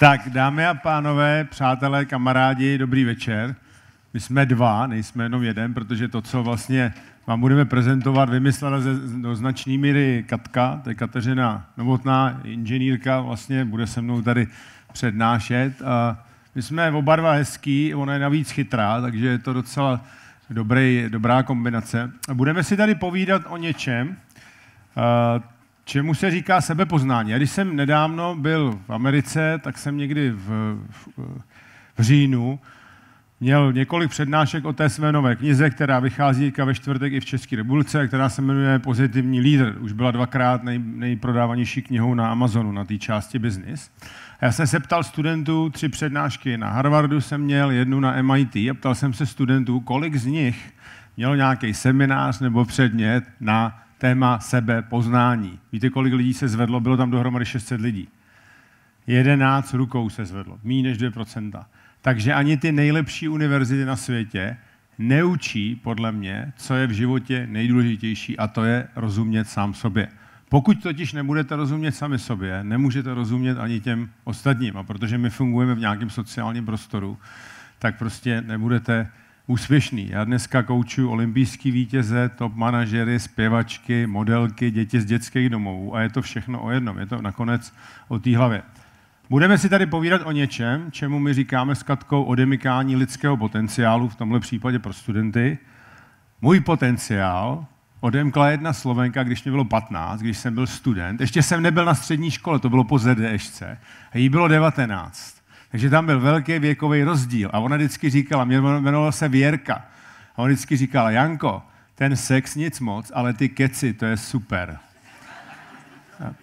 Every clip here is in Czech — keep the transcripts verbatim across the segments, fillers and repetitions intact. Tak, dámy a pánové, přátelé, kamarádi, dobrý večer. My jsme dva, nejsme jenom jeden, protože to, co vlastně vám budeme prezentovat, vymyslela ze, do značné míry Katka, to je Kateřina Novotná, inženýrka, vlastně bude se mnou tady přednášet. A my jsme oba dva hezký, ona je navíc chytrá, takže je to docela dobrý, dobrá kombinace. A budeme si tady povídat o něčem, čemu se říká sebepoznání. Já když jsem nedávno byl v Americe, tak jsem někdy v, v, v říjnu měl několik přednášek o té své nové knize, která vychází ve čtvrtek i v České republice, která se jmenuje Pozitivní lídr. Už byla dvakrát nej, nejprodávanější knihou na Amazonu, na té části business. A já jsem se ptal studentů, tři přednášky na Harvardu jsem měl, jednu na M I T, a ptal jsem se studentů, kolik z nich mělo nějaký seminář nebo předmět na téma sebepoznání. Víte, kolik lidí se zvedlo? Bylo tam dohromady šest set lidí. jedenáct rukou se zvedlo, méně než dvě procenta. Takže ani ty nejlepší univerzity na světě neučí, podle mě, co je v životě nejdůležitější, a to je rozumět sám sobě. Pokud totiž nebudete rozumět sami sobě, nemůžete rozumět ani těm ostatním. A protože my fungujeme v nějakém sociálním prostoru, tak prostě nebudete úspěšný. Já dneska koučuju olympijský vítěze, top manažery, zpěvačky, modelky, děti z dětských domovů a je to všechno o jednom. Je to nakonec o té hlavě. Budeme si tady povídat o něčem, čemu my říkáme s Katkou odemykání lidského potenciálu, v tomhle případě pro studenty. Můj potenciál odemkla jedna Slovenka, když mi bylo patnáct, když jsem byl student. Ještě jsem nebyl na střední škole, to bylo po zet dé ešce. A jí bylo devatenáct. Takže tam byl velký věkový rozdíl. A ona vždycky říkala, mě jmenovala se Věrka. A ona vždycky říkala, Janko, ten sex nic moc, ale ty keci, to je super.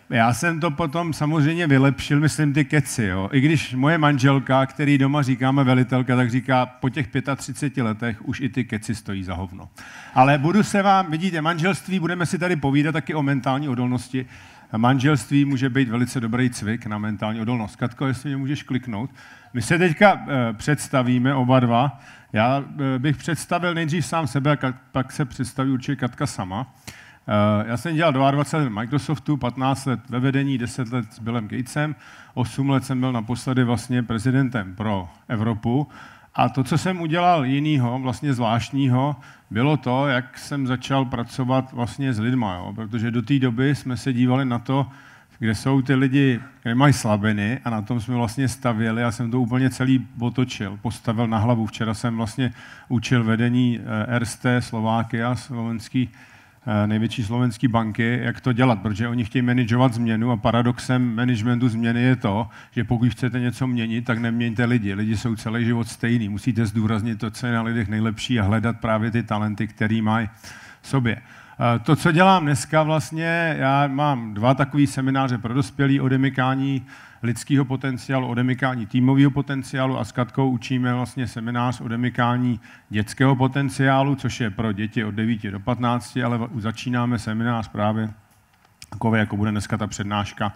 Já jsem to potom samozřejmě vylepšil, myslím, ty keci. Jo. I když moje manželka, který doma říkáme velitelka, tak říká, po těch třiceti pěti letech už i ty keci stojí za hovno. Ale budu se vám, vidíte, manželství, budeme si tady povídat taky o mentální odolnosti. Manželství může být velice dobrý cvik na mentální odolnost. Katko, jestli mě můžeš kliknout. My se teďka e, představíme oba dva. Já e, bych představil nejdřív sám sebe, a kat, pak se představí určitě Katka sama. E, já jsem dělal dvacet dva let v Microsoftu, patnáct let ve vedení, deset let s Billem Gatesem, osm let jsem byl naposledy vlastně prezidentem pro Evropu. A to, co jsem udělal jinýho, vlastně zvláštního, bylo to, jak jsem začal pracovat vlastně s lidma, jo? Protože do té doby jsme se dívali na to, kde jsou ty lidi, kde mají slabiny, a na tom jsme vlastně stavěli. Já jsem to úplně celý otočil, postavil na hlavu. Včera jsem vlastně učil vedení er es té Slovakia, slovenský, největší slovenské banky, jak to dělat, protože oni chtějí manažovat změnu a paradoxem managementu změny je to, že pokud chcete něco měnit, tak neměňte lidi. Lidi jsou celý život stejný. Musíte zdůraznit to, co je na lidech nejlepší a hledat právě ty talenty, který mají v sobě. To, co dělám dneska vlastně, já mám dva takové semináře pro dospělí, odemykání lidského potenciálu, odemykání týmového potenciálu, a s Katkou učíme vlastně seminář odemykání dětského potenciálu, což je pro děti od devíti do patnácti, ale začínáme seminář právě takové, jako bude dneska ta přednáška,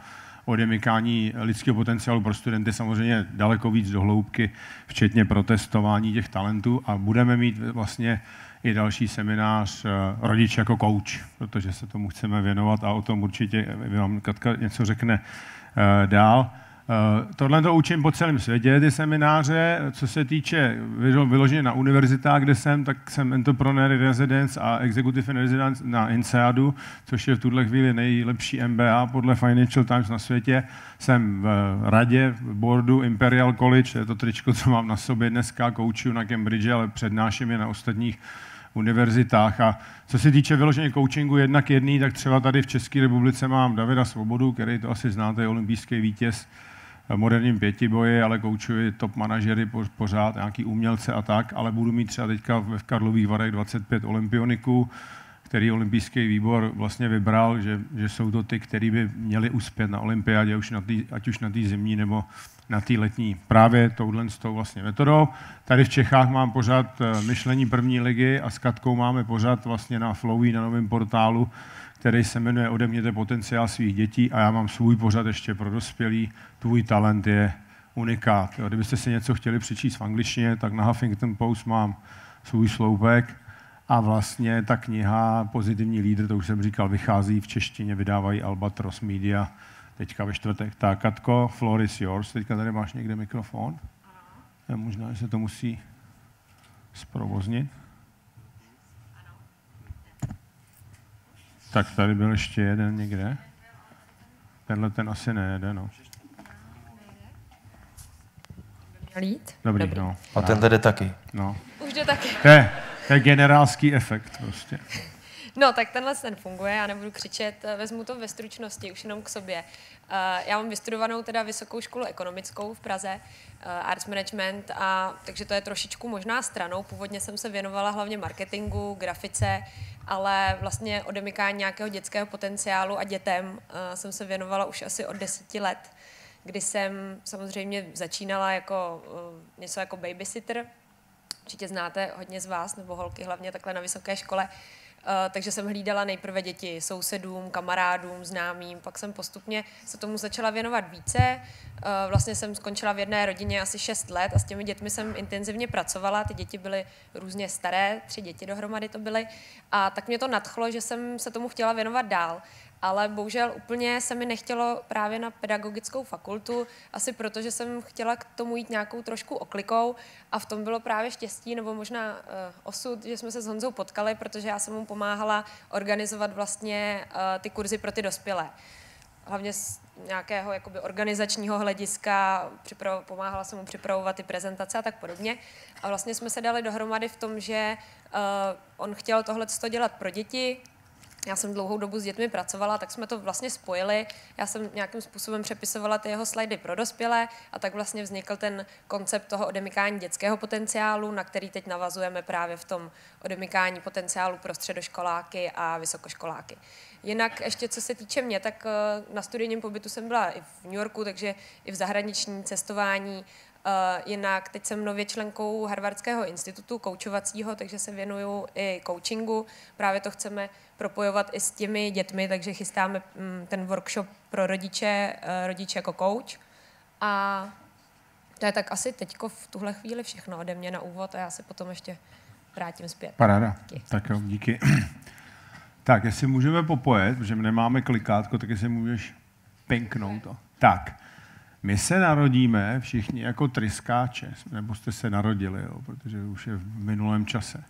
odemykání lidského potenciálu pro studenty, samozřejmě daleko víc do hloubky, včetně protestování těch talentů, a budeme mít vlastně i další seminář Rodič jako kouč, protože se tomu chceme věnovat a o tom určitě vám Katka něco řekne dál. Tohle to učím po celém světě, ty semináře. Co se týče vyloženě na univerzitách, kde jsem, tak jsem Entrepreneur in Residence a Executive in Residence na INSEADu, což je v tuhle chvíli nejlepší M B A podle Financial Times na světě. Jsem v radě, v boardu Imperial College, je to tričko, co mám na sobě dneska, koučuju na Cambridge, ale přednáším je na ostatních univerzitách. A co se týče vyloženě coachingu jednak jedný, tak třeba tady v České republice mám Davida Svobodu, který to asi znáte, je olympijský vítěz v moderním pětiboji, ale koučuji top manažery pořád, nějaký umělce a tak, ale budu mít třeba teďka v Karlových Varech dvacet pět olympioniků, který olympijský výbor vlastně vybral, že, že jsou to ty, který by měli uspět na olympiádě, už na tý, ať už na té zimní nebo na té letní, právě touhle s tou vlastně metodou. Tady v Čechách mám pořád myšlení první ligy a s Katkou máme pořád vlastně na Flowy, na novém portálu, který se jmenuje Odemněte potenciál svých dětí, a já mám svůj pořad ještě pro dospělí, Tvůj talent je unikát. Jo, kdybyste si něco chtěli přečíst v angličtině, tak na Huffington Post mám svůj sloupek. A vlastně ta kniha Pozitivní lídr, to už jsem říkal, vychází v češtině, vydávají Albatros Media, teďka ve čtvrtek. Tak, Katko, floor is yours. Teďka tady máš někde mikrofon? Ano. Možná, že se to musí zprovoznit. Ano. Tak tady byl ještě jeden někde. Tenhle ten asi nejede, no. Lít? Dobrý, Dobrý. No. A ten jde taky. No. Už jde taky. To je, to je generálský efekt prostě. No, tak tenhle ten funguje, já nebudu křičet, vezmu to ve stručnosti, už jenom k sobě. Já mám vystudovanou teda Vysokou školu ekonomickou v Praze, Arts Management, a takže to je trošičku možná stranou. Původně jsem se věnovala hlavně marketingu, grafice, ale vlastně odemykání nějakého dětského potenciálu a dětem jsem se věnovala už asi od deseti let, kdy jsem samozřejmě začínala jako něco jako babysitter. Určitě znáte hodně z vás, nebo holky hlavně takhle na vysoké škole. Takže jsem hlídala nejprve děti sousedům, kamarádům, známým, pak jsem postupně se tomu začala věnovat více. Vlastně jsem skončila v jedné rodině asi šest let a s těmi dětmi jsem intenzivně pracovala. Ty děti byly různě staré, tři děti dohromady to byly. A tak mě to nadchlo, že jsem se tomu chtěla věnovat dál. Ale bohužel úplně se mi nechtělo právě na pedagogickou fakultu, asi proto, že jsem chtěla k tomu jít nějakou trošku oklikou a v tom bylo právě štěstí nebo možná uh, osud, že jsme se s Honzou potkali, protože já jsem mu pomáhala organizovat vlastně uh, ty kurzy pro ty dospělé. Hlavně z nějakého jakoby organizačního hlediska, připravo, pomáhala jsem mu připravovat ty prezentace a tak podobně. A vlastně jsme se dali dohromady v tom, že uh, on chtěl tohleto dělat pro děti. Já jsem dlouhou dobu s dětmi pracovala, tak jsme to vlastně spojili. Já jsem nějakým způsobem přepisovala ty jeho slajdy pro dospělé a tak vlastně vznikl ten koncept toho odemykání dětského potenciálu, na který teď navazujeme právě v tom odemykání potenciálu pro středoškoláky a vysokoškoláky. Jinak ještě co se týče mě, tak na studijním pobytu jsem byla i v New Yorku, takže i v zahraniční cestování. Uh, jinak teď jsem nově členkou Harvardského institutu koučovacího, takže se věnuju i coachingu. Právě to chceme propojovat i s těmi dětmi, takže chystáme um, ten workshop pro rodiče, uh, rodiče jako coach. A to je tak asi teďko v tuhle chvíli všechno ode mě na úvod a já se potom ještě vrátím zpět. Paráda. Díky. Tak jo, díky. Tak, jestli můžeme popojet, protože my nemáme klikátko, tak jestli můžeš pinknout to. Tak. My se narodíme všichni jako tryskáče, nebo jste se narodili, jo, protože už je v minulém čase.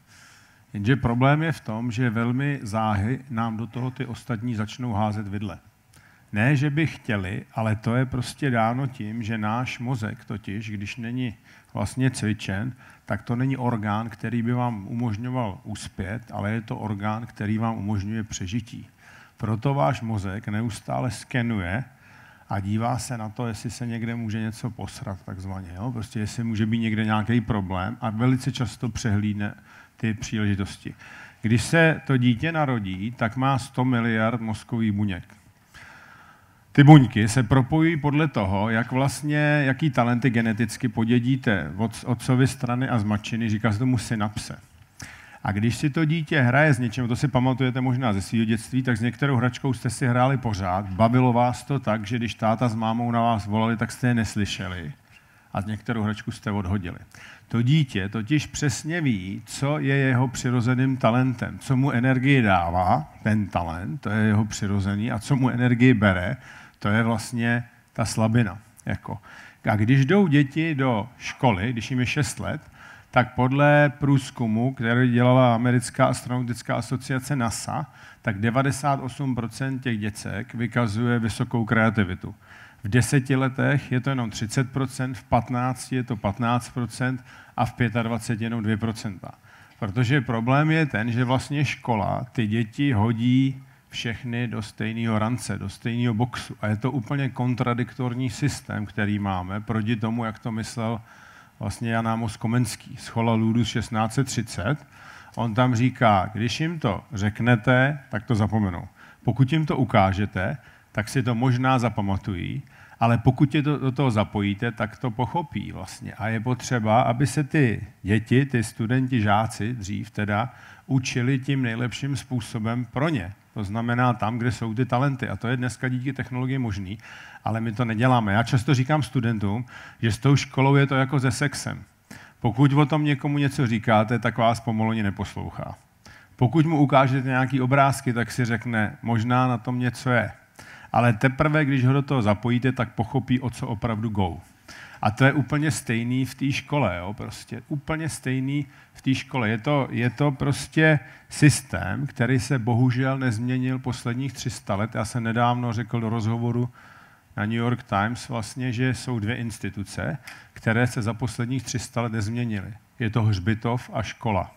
Jenže problém je v tom, že velmi záhy nám do toho ty ostatní začnou házet vidle. Ne, že by chtěli, ale to je prostě dáno tím, že náš mozek totiž, když není vlastně cvičen, tak to není orgán, který by vám umožňoval uspět, ale je to orgán, který vám umožňuje přežití. Proto váš mozek neustále skenuje a dívá se na to, jestli se někde může něco posrat, takzvaně. Jo? Prostě jestli může být někde nějaký problém a velice často přehlídne ty příležitosti. Když se to dítě narodí, tak má sto miliard mozkových buněk. Ty buňky se propojují podle toho, jak vlastně, jaký talenty geneticky podědíte od otcovy strany a z matčiny, říká se tomu synapse. A když si to dítě hraje s něčím, to si pamatujete možná ze svého dětství, tak s některou hračkou jste si hráli pořád, bavilo vás to tak, že když táta s mámou na vás volali, tak jste je neslyšeli a s některou hračku jste odhodili. To dítě totiž přesně ví, co je jeho přirozeným talentem, co mu energii dává, ten talent, to je jeho přirozený, a co mu energii bere, to je vlastně ta slabina. Jako. A když jdou děti do školy, když jim je šest let, tak podle průzkumu, který dělala americká astronautická asociace NASA, tak devadesát osm procent těch děcek vykazuje vysokou kreativitu. V deseti letech je to jenom třicet procent, v patnácti je to patnáct procent a v dvaceti pěti jenom dvě procenta. Protože problém je ten, že vlastně škola ty děti hodí všechny do stejného rance, do stejného boxu. A je to úplně kontradiktorní systém, který máme proti tomu, jak to myslel vlastně Jan Amos Komenský z Chola Ludus šestnáct třicet. On tam říká, když jim to řeknete, tak to zapomenou. Pokud jim to ukážete, tak si to možná zapamatují, ale pokud je to, do toho zapojíte, tak to pochopí vlastně. A je potřeba, aby se ty děti, ty studenti, žáci dřív teda, učili tím nejlepším způsobem pro ně. To znamená tam, kde jsou ty talenty. A to je dneska díky technologii možný, ale my to neděláme. Já často říkám studentům, že s tou školou je to jako se sexem. Pokud o tom někomu něco říkáte, tak vás pomalu neposlouchá. Pokud mu ukážete nějaké obrázky, tak si řekne, možná na tom něco je. ale teprve, když ho do toho zapojíte, tak pochopí, o co opravdu go. A to je úplně stejný v té škole, jo, prostě úplně stejný v té škole. Je to, je to prostě systém, který se bohužel nezměnil posledních tři sta let. Já jsem nedávno řekl do rozhovoru na New York Times vlastně, že jsou dvě instituce, které se za posledních tři sta let nezměnily. Je to hřbitov a škola.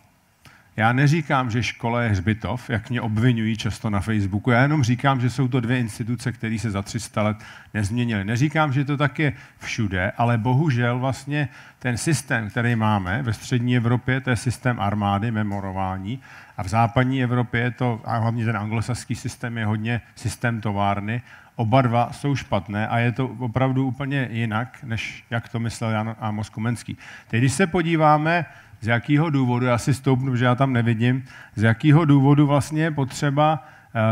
Já neříkám, že škola je hřbitov, jak mě obvinují často na Facebooku, já jenom říkám, že jsou to dvě instituce, které se za tři sta let nezměnily. Neříkám, že to tak je všude, ale bohužel vlastně ten systém, který máme ve střední Evropě, to je systém armády, memorování, a v západní Evropě je to, a hlavně ten anglosaský systém je hodně systém továrny, oba dva jsou špatné a je to opravdu úplně jinak, než jak to myslel Jan Amos Komenský. Teď, když se podíváme, z jakého důvodu, já si stoupnu, protože já tam nevidím, z jakého důvodu vlastně je potřeba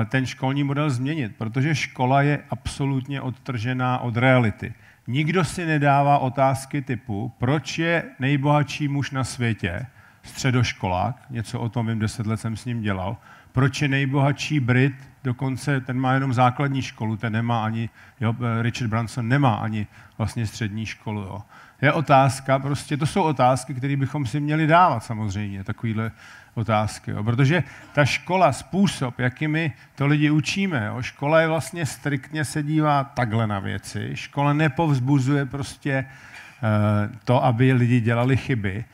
ten školní model změnit, protože škola je absolutně odtržená od reality. Nikdo si nedává otázky typu, proč je nejbohatší muž na světě středoškolák, něco o tom vím, deset let jsem s ním dělal, proč je nejbohatší Brit, dokonce ten má jenom základní školu, ten nemá ani, jo, Richard Branson nemá ani vlastně střední školu, jo. Je otázka, prostě to jsou otázky, které bychom si měli dávat samozřejmě, takovýhle otázky, jo. Protože ta škola, způsob, jakými to lidi učíme, jo. Škola je vlastně striktně se dívá takhle na věci, škola nepovzbuzuje prostě e, to, aby lidi dělali chyby.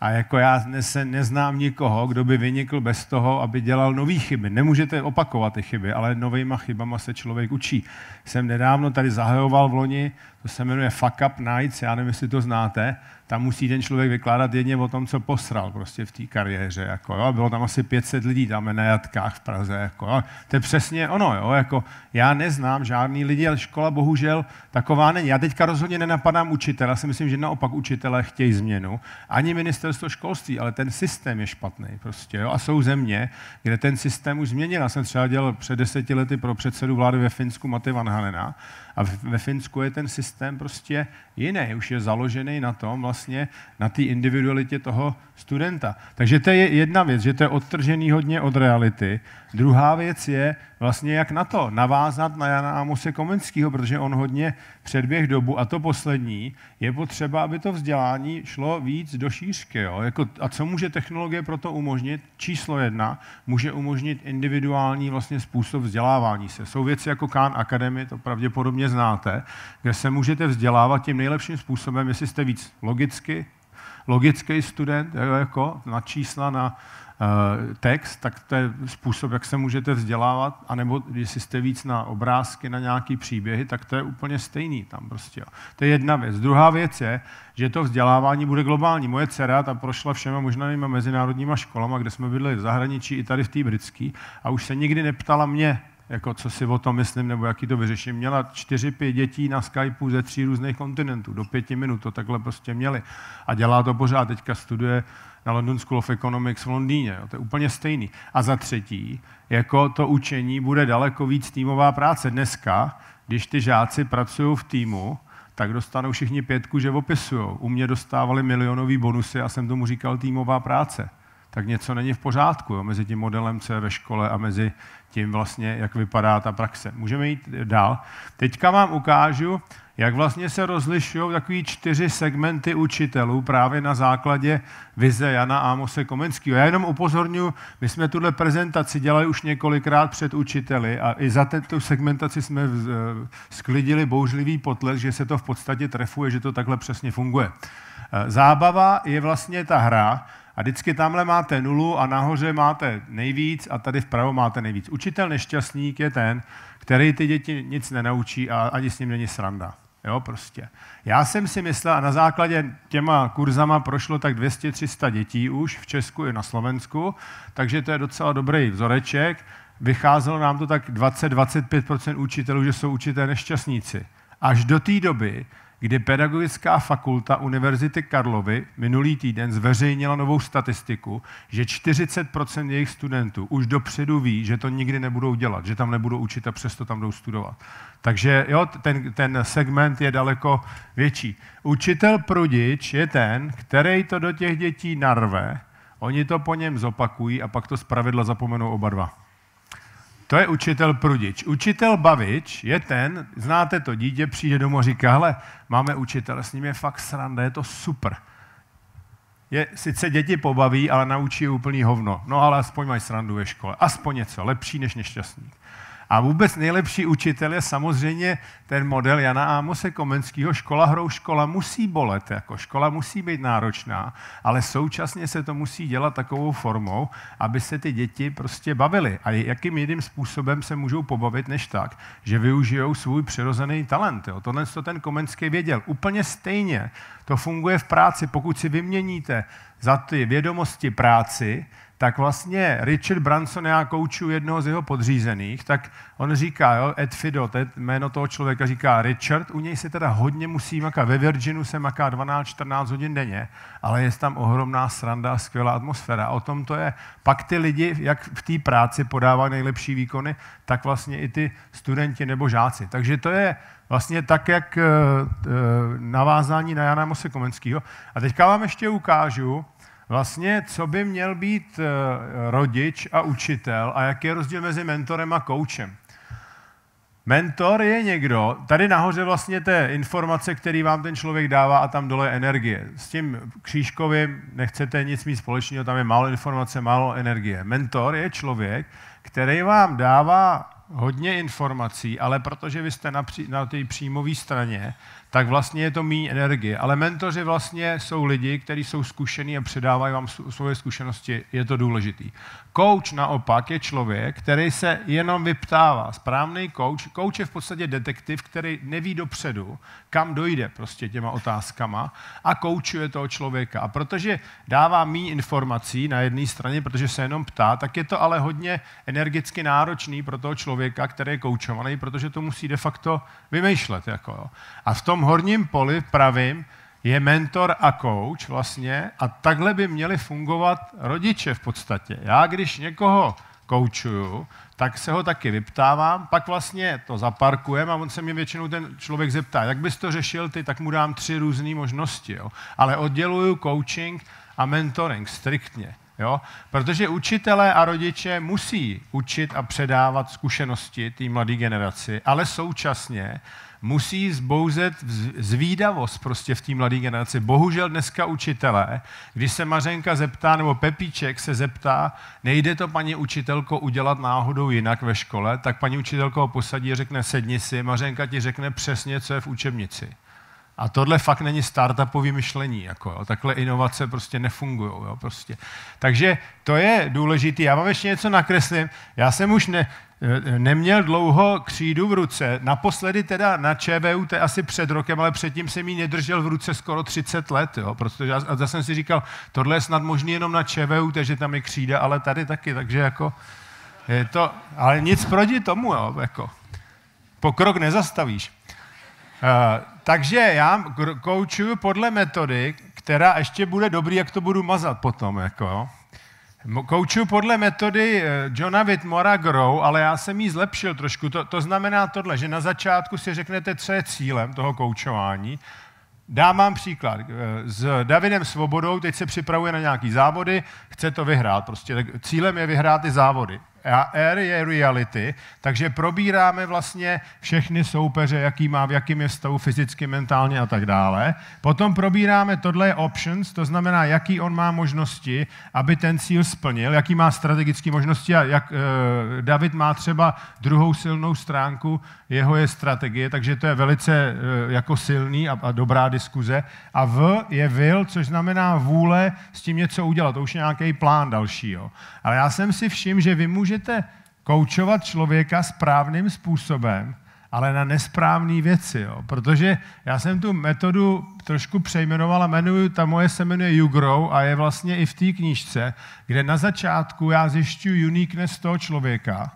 A jako já se neznám nikoho, kdo by vynikl bez toho, aby dělal nový chyby. Nemůžete opakovat ty chyby, ale novejma chybama se člověk učí. Jsem nedávno tady zahajoval v loni, to se jmenuje Fuck Up Nights, já nevím, jestli to znáte, tam musí ten člověk vykládat jedně o tom, co posral prostě v té kariéře. Jako, jo. Bylo tam asi pět set lidí tam na jatkách v Praze. Jako, jo. To je přesně ono. Jo. Jako, já neznám žádný lidi, ale škola bohužel taková není. Já teďka rozhodně nenapadám učitele, já si myslím, že naopak učitelé chtějí změnu. Ani ministerstvo školství, ale ten systém je špatný. Prostě, jo. A jsou země, kde ten systém už změnil. Já jsem třeba dělal před deseti lety pro předsedu vlády ve Finsku Matti Vanhanena. A ve Finsku je ten systém prostě jiný, už je založený na tom, vlastně na té individualitě toho studenta. Takže to je jedna věc, že to je odtržený hodně od reality. Druhá věc je vlastně jak na to, navázat na Jana Amose Komenského, protože on hodně předběh dobu. A to poslední, je potřeba, aby to vzdělání šlo víc do šířky. Jo? Jako, a co může technologie pro to umožnit? Číslo jedna, může umožnit individuální vlastně způsob vzdělávání se. Jsou věci jako Khan Academy, to pravděpodobně znáte, kde se můžete vzdělávat tím nejlepším způsobem, jestli jste víc logicky, logický student, jako na čísla, na uh, text, tak to je způsob, jak se můžete vzdělávat, anebo jestli jste víc na obrázky, na nějaký příběhy, tak to je úplně stejný tam prostě. Jo. To je jedna věc. Druhá věc je, že to vzdělávání bude globální. Moje dcera ta prošla všema možnýma mezinárodníma školama, kde jsme bydleli v zahraničí i tady v té britské, a už se nikdy neptala mě, jako co si o tom myslím, nebo jaký to vyřeším. Měla čtyři, pět dětí na Skypeu ze tří různých kontinentů, do pěti minut to takhle prostě měli. A dělá to pořád, teďka studuje na London School of Economics v Londýně, jo, to je úplně stejný. A za třetí, jako to učení bude daleko víc týmová práce. Dneska, když ty žáci pracují v týmu, tak dostanou všichni pětku, že opisujou. U mě dostávali milionový bonusy a jsem tomu říkal týmová práce. Tak něco není v pořádku, jo, mezi tím modelem, co je ve škole a mezi tím vlastně, jak vypadá ta praxe. Můžeme jít dál. Teďka vám ukážu, jak vlastně se rozlišují takový čtyři segmenty učitelů právě na základě vize Jana Amose Komenského. Já jenom upozorňuji, my jsme tuhle prezentaci dělali už několikrát před učiteli a i za tento segmentaci jsme sklidili bouřlivý potlesk, že se to v podstatě trefuje, že to takhle přesně funguje. Zábava je vlastně ta hra, a vždycky tamhle máte nulu a nahoře máte nejvíc a tady vpravo máte nejvíc. Učitel nešťastník je ten, který ty děti nic nenaučí a ani s ním není sranda. Jo, prostě. Já jsem si myslel, a na základě těma kurzama prošlo tak dvě stě tři sta dětí už v Česku i na Slovensku, takže to je docela dobrý vzoreček. Vycházelo nám to tak dvacet až dvacet pět procent učitelů, že jsou učitelé nešťastníci. Až do té doby, kdy Pedagogická fakulta Univerzity Karlovy minulý týden zveřejnila novou statistiku, že čtyřicet procent jejich studentů už dopředu ví, že to nikdy nebudou dělat, že tam nebudou učit a přesto tam budou studovat. Takže jo, ten, ten segment je daleko větší. Učitel prudič je ten, který to do těch dětí narve, oni to po něm zopakují a pak to zpravidla zapomenou oba dva. To je učitel prudič. Učitel bavič je ten, znáte to dítě, přijde domů a říká, hele, máme učitele, s ním je fakt sranda, je to super. Je, sice děti pobaví, ale naučí je úplný hovno. No ale aspoň mají srandu ve škole. Aspoň něco, lepší než nešťastník. A vůbec nejlepší učitel je samozřejmě ten model Jana Ámose Komenského. Škola hrou, škola musí bolet, jako škola musí být náročná, ale současně se to musí dělat takovou formou, aby se ty děti prostě bavily. A jakým jiným způsobem se můžou pobavit než tak, že využijou svůj přirozený talent. Jo. Tohle to ten Komenský věděl. Úplně stejně to funguje v práci. Pokud si vyměníte za ty vědomosti práci, tak vlastně Richard Branson, já koučuji jednoho z jeho podřízených, tak on říká, jo, Ed Fido, to je jméno toho člověka, říká Richard, u něj se teda hodně musí makat, ve Virginu se maká dvanáct čtrnáct hodin denně, ale je tam ohromná sranda, skvělá atmosféra. A o tom to je. Pak ty lidi, jak v té práci podávají nejlepší výkony, tak vlastně i ty studenti nebo žáci. Takže to je vlastně tak, jak navázání na Jana Ámose Komenského. A teďka vám ještě ukážu, vlastně, co by měl být rodič a učitel a jaký je rozdíl mezi mentorem a koučem. Mentor je někdo, tady nahoře vlastně té informace, který vám ten člověk dává a tam dole je energie. S tím křížkovým nechcete nic mít společného, tam je málo informace, málo energie. Mentor je člověk, který vám dává hodně informací, ale protože vy jste na, pří, na té příjmové straně, tak vlastně je to méně energie. Ale mentoři vlastně jsou lidi, kteří jsou zkušení a předávají vám svoje zkušenosti, je to důležitý. Coach naopak je člověk, který se jenom vyptává. Správný coach, coach je v podstatě detektiv, který neví dopředu, kam dojde prostě těma otázkama a koučuje toho člověka. A protože dává méně informací na jedné straně, protože se jenom ptá, tak je to ale hodně energicky náročný pro toho člověka, který je koučovaný, protože to musí de facto vymýšlet. Jako, jo. A v tom V horním poli pravým je mentor a coach vlastně a takhle by měli fungovat rodiče v podstatě. Já když někoho koučuju, tak se ho taky vyptávám, pak vlastně to zaparkujem a on se mě většinou ten člověk zeptá, jak bys to řešil ty, tak mu dám tři různé možnosti. Jo? Ale odděluju coaching a mentoring striktně. Jo? Protože učitelé a rodiče musí učit a předávat zkušenosti té mladé generaci, ale současně musí zbouzet zvídavost prostě v té mladé generaci. Bohužel dneska učitelé, když se Mařenka zeptá, nebo Pepíček se zeptá, nejde to paní učitelko udělat náhodou jinak ve škole, tak paní učitelko ho posadí a řekne sedni si, Mařenka ti řekne přesně, co je v učebnici. A tohle fakt není startupové myšlení. Jako, jo. Takhle inovace prostě nefungují. Prostě. Takže to je důležité. Já vám ještě něco nakreslím. Já jsem už ne, neměl dlouho křídu v ruce. Naposledy teda na ČVU, to je asi před rokem, ale předtím jsem ji nedržel v ruce skoro třicet let. Jo. Protože já, a zase jsem si říkal, tohle je snad možný jenom na ČVU, takže tam je křída, ale tady taky. Takže jako je to, ale nic proti tomu. Jo, jako. Pokrok nezastavíš. Uh, takže já koučuju podle metody, která ještě bude dobrý, jak to budu mazat potom. Jako. Koučuju podle metody Johna Whitmora Grow, ale já jsem ji zlepšil trošku. To, to znamená tohle, že na začátku si řeknete, co je cílem toho koučování. Dám vám příklad. S Davidem Svobodou, teď se připravuje na nějaký závody, chce to vyhrát. Prostě. Tak cílem je vyhrát ty závody. A R je reality, takže probíráme vlastně všechny soupeře, jaký má, v jakým je stavu fyzicky, mentálně a tak dále. Potom probíráme tohle options, to znamená, jaký on má možnosti, aby ten cíl splnil, jaký má strategické možnosti a jak eh, David má třeba druhou silnou stránku, jeho je strategie, takže to je velice eh, jako silný a, a dobrá diskuze. A V je will, což znamená vůle s tím něco udělat, to už je nějaký plán dalšího. Ale já jsem si všiml, že vy můžete koučovat člověka správným způsobem, ale na nesprávné věci. Jo. Protože já jsem tu metodu trošku přejmenoval a jmenuji, ta moje se jmenuje You Grow a je vlastně i v té knížce, kde na začátku já zjišťuji uniqueness toho člověka.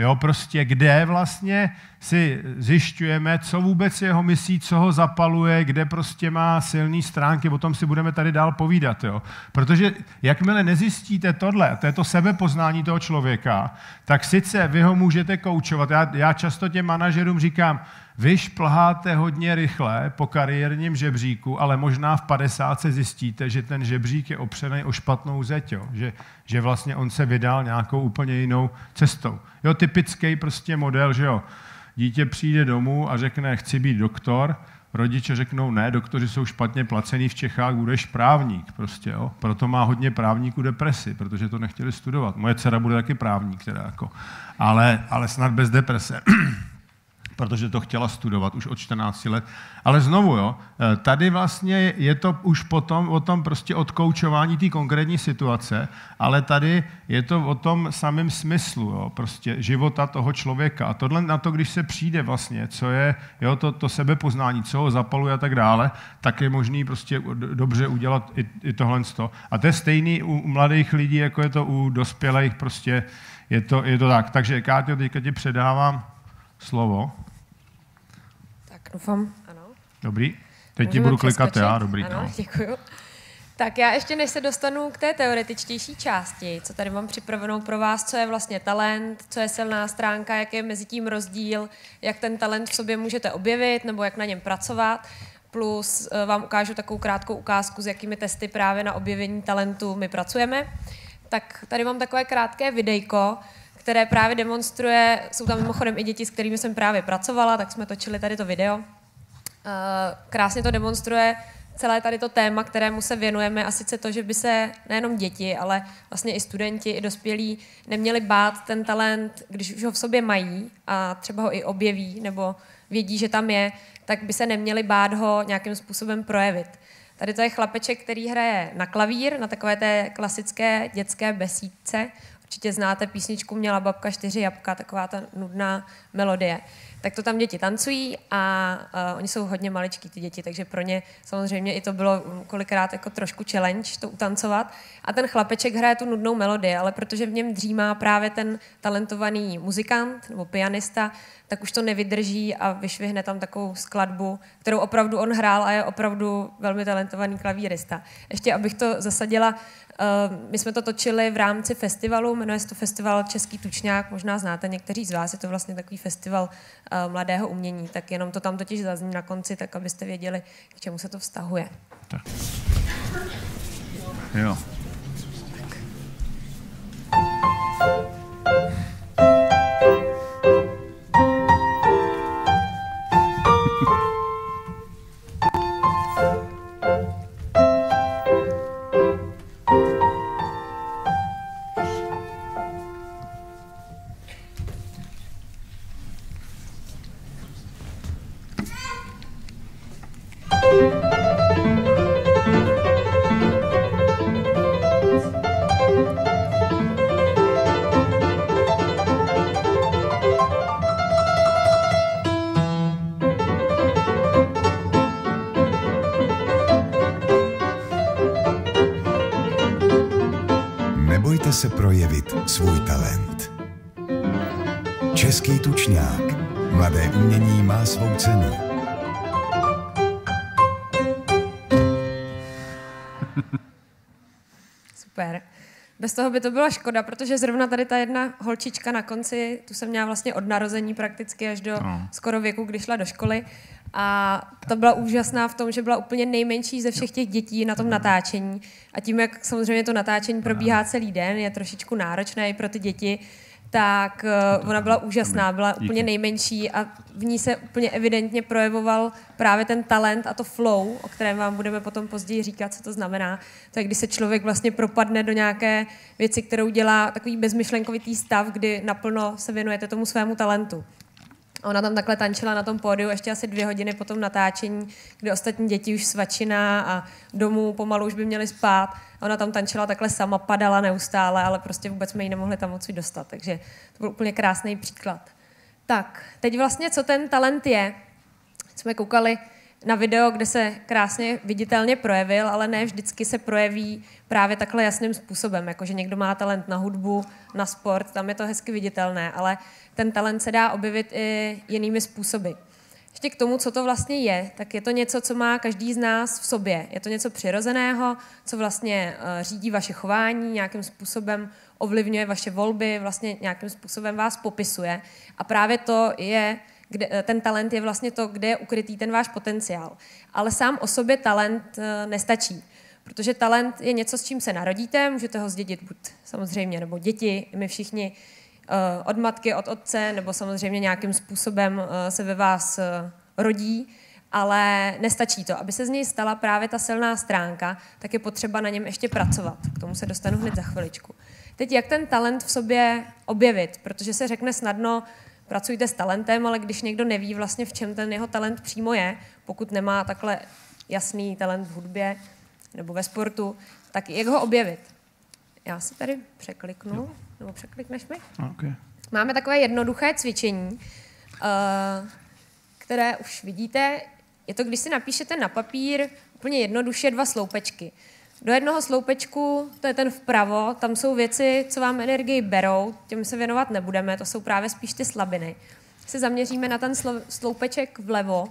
Jo, prostě kde vlastně si zjišťujeme, co vůbec jeho myslí, co ho zapaluje, kde prostě má silné stránky, o tom si budeme tady dál povídat. Jo. Protože jakmile nezjistíte tohle, to je to sebepoznání toho člověka, tak sice vy ho můžete koučovat. Já, já často těm manažerům říkám, Vy šplháte hodně rychle po kariérním žebříku, ale možná v padesátce zjistíte, že ten žebřík je opřený o špatnou zeď, jo? Že, že vlastně on se vydal nějakou úplně jinou cestou. Jo, typický prostě model, že jo, dítě přijde domů a řekne, chci být doktor, rodiče řeknou, ne, doktoři jsou špatně placený v Čechách, budeš právník prostě, jo? Proto má hodně právníků depresi, protože to nechtěli studovat. Moje dcera bude taky právník, teda jako, ale, ale snad bez deprese. Protože to chtěla studovat už od čtrnácti let. Ale znovu, jo, tady vlastně je to už potom o tom prostě odkoučování té konkrétní situace, ale tady je to o tom samém smyslu, jo, prostě života toho člověka. A tohle na to, když se přijde vlastně, co je, jo, to, to sebepoznání, co ho zapaluje a tak dále, tak je možný prostě dobře udělat i, i tohle. A to je stejný u, u mladých lidí, jako je to u dospělých, prostě je to, je to tak. Takže Káťo, teďka ti předávám slovo. Tak doufám, ano. Dobrý, teď ti budu klikat já, dobrý. Ano, no. Děkuju. Tak já ještě než se dostanu k té teoretičtější části, co tady mám připravenou pro vás, co je vlastně talent, co je silná stránka, jak je mezi tím rozdíl, jak ten talent v sobě můžete objevit nebo jak na něm pracovat, plus vám ukážu takovou krátkou ukázku, s jakými testy právě na objevení talentu my pracujeme. Tak tady mám takové krátké videjko, které právě demonstruje, jsou tam mimochodem i děti, s kterými jsem právě pracovala, tak jsme točili tady to video. Krásně to demonstruje celé tady to téma, kterému se věnujeme, a sice to, že by se nejenom děti, ale vlastně i studenti, i dospělí neměli bát ten talent, když už ho v sobě mají a třeba ho i objeví nebo vědí, že tam je, tak by se neměli bát ho nějakým způsobem projevit. Tady to je chlapeček, který hraje na klavír, na takové té klasické dětské besídce. Určitě znáte písničku Měla babka čtyři jabka, taková ta nudná melodie. Tak to tam děti tancují a uh, oni jsou hodně maličký, ty děti, takže pro ně samozřejmě i to bylo kolikrát jako trošku challenge to utancovat. A ten chlapeček hraje tu nudnou melodii, ale protože v něm dřímá právě ten talentovaný muzikant nebo pianista, tak už to nevydrží a vyšvihne tam takovou skladbu, kterou opravdu on hrál a je opravdu velmi talentovaný klavírista. Ještě abych to zasadila, uh, my jsme to točili v rámci festivalu, jmenuje se to Festival Český tučňák, možná znáte někteří z vás, je to vlastně takový festival mladého umění, tak jenom to tam totiž zazní na konci, tak abyste věděli, k čemu se to vztahuje. Tak. Jo. Tak. Nebojte se projevit svůj talent. Český tučňák. Mladé umění má svou cenu. Super. Bez toho by to byla škoda, protože zrovna tady ta jedna holčička na konci, tu jsem měla vlastně od narození prakticky až do no. skoro věku, kdy šla do školy. A ta byla úžasná v tom, že byla úplně nejmenší ze všech těch dětí na tom natáčení. A tím, jak samozřejmě to natáčení probíhá celý den, je trošičku náročné i pro ty děti, tak ona byla úžasná, byla úplně nejmenší a v ní se úplně evidentně projevoval právě ten talent a to flow, o kterém vám budeme potom později říkat, co to znamená. To je, když se člověk vlastně propadne do nějaké věci, kterou dělá takový bezmyšlenkovitý stav, kdy naplno se věnujete tomu svému talentu. Ona tam takhle tančila na tom pódiu ještě asi dvě hodiny po tom natáčení, kdy ostatní děti už svačina a domů pomalu už by měly spát. Ona tam tančila takhle sama, padala neustále, ale prostě vůbec jsme ji nemohli tam odsud dostat. Takže to byl úplně krásný příklad. Tak, teď vlastně, co ten talent je? Jsme koukali na video, kde se krásně viditelně projevil, ale ne vždycky se projeví právě takhle jasným způsobem, jakože někdo má talent na hudbu, na sport, tam je to hezky viditelné, ale ten talent se dá objevit i jinými způsoby. Ještě k tomu, co to vlastně je, tak je to něco, co má každý z nás v sobě. Je to něco přirozeného, co vlastně řídí vaše chování, nějakým způsobem ovlivňuje vaše volby, vlastně nějakým způsobem vás popisuje. A právě to je kde, ten talent je vlastně to, kde je ukrytý ten váš potenciál. Ale sám o sobě talent nestačí, protože talent je něco, s čím se narodíte, můžete ho zdědit buď samozřejmě, nebo děti, my všichni od matky, od otce, nebo samozřejmě nějakým způsobem se ve vás rodí, ale nestačí to. Aby se z něj stala právě ta silná stránka, tak je potřeba na něm ještě pracovat. K tomu se dostanu hned za chviličku. Teď jak ten talent v sobě objevit, protože se řekne snadno, pracujte s talentem, ale když někdo neví vlastně, v čem ten jeho talent přímo je, pokud nemá takhle jasný talent v hudbě nebo ve sportu, tak jak ho objevit? Já si tady překliknu, jo. Nebo překlikneš mi? Okay. Máme takové jednoduché cvičení, které už vidíte. Je to, když si napíšete na papír úplně jednoduše dva sloupečky. Do jednoho sloupečku, to je ten vpravo, tam jsou věci, co vám energii berou, těm se věnovat nebudeme, to jsou právě spíš ty slabiny. Když se zaměříme na ten sloupeček vlevo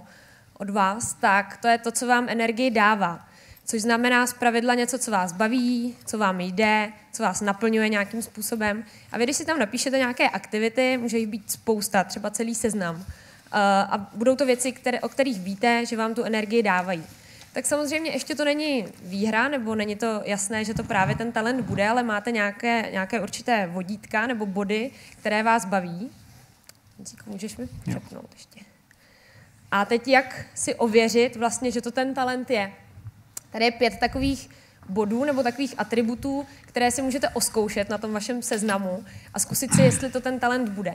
od vás, tak to je to, co vám energii dává. Což znamená zpravidla něco, co vás baví, co vám jde, co vás naplňuje nějakým způsobem. A vy, když si tam napíšete nějaké aktivity, může jich být spousta, třeba celý seznam. A budou to věci, které, o kterých víte, že vám tu energii dávají. Tak samozřejmě ještě to není výhra, nebo není to jasné, že to právě ten talent bude, ale máte nějaké, nějaké určité vodítka nebo body, které vás baví. Díku, můžeš mi přepnout ještě. A teď jak si ověřit vlastně, že to ten talent je. Tady je pět takových bodů nebo takových atributů, které si můžete oskoušet na tom vašem seznamu a zkusit si, jestli to ten talent bude.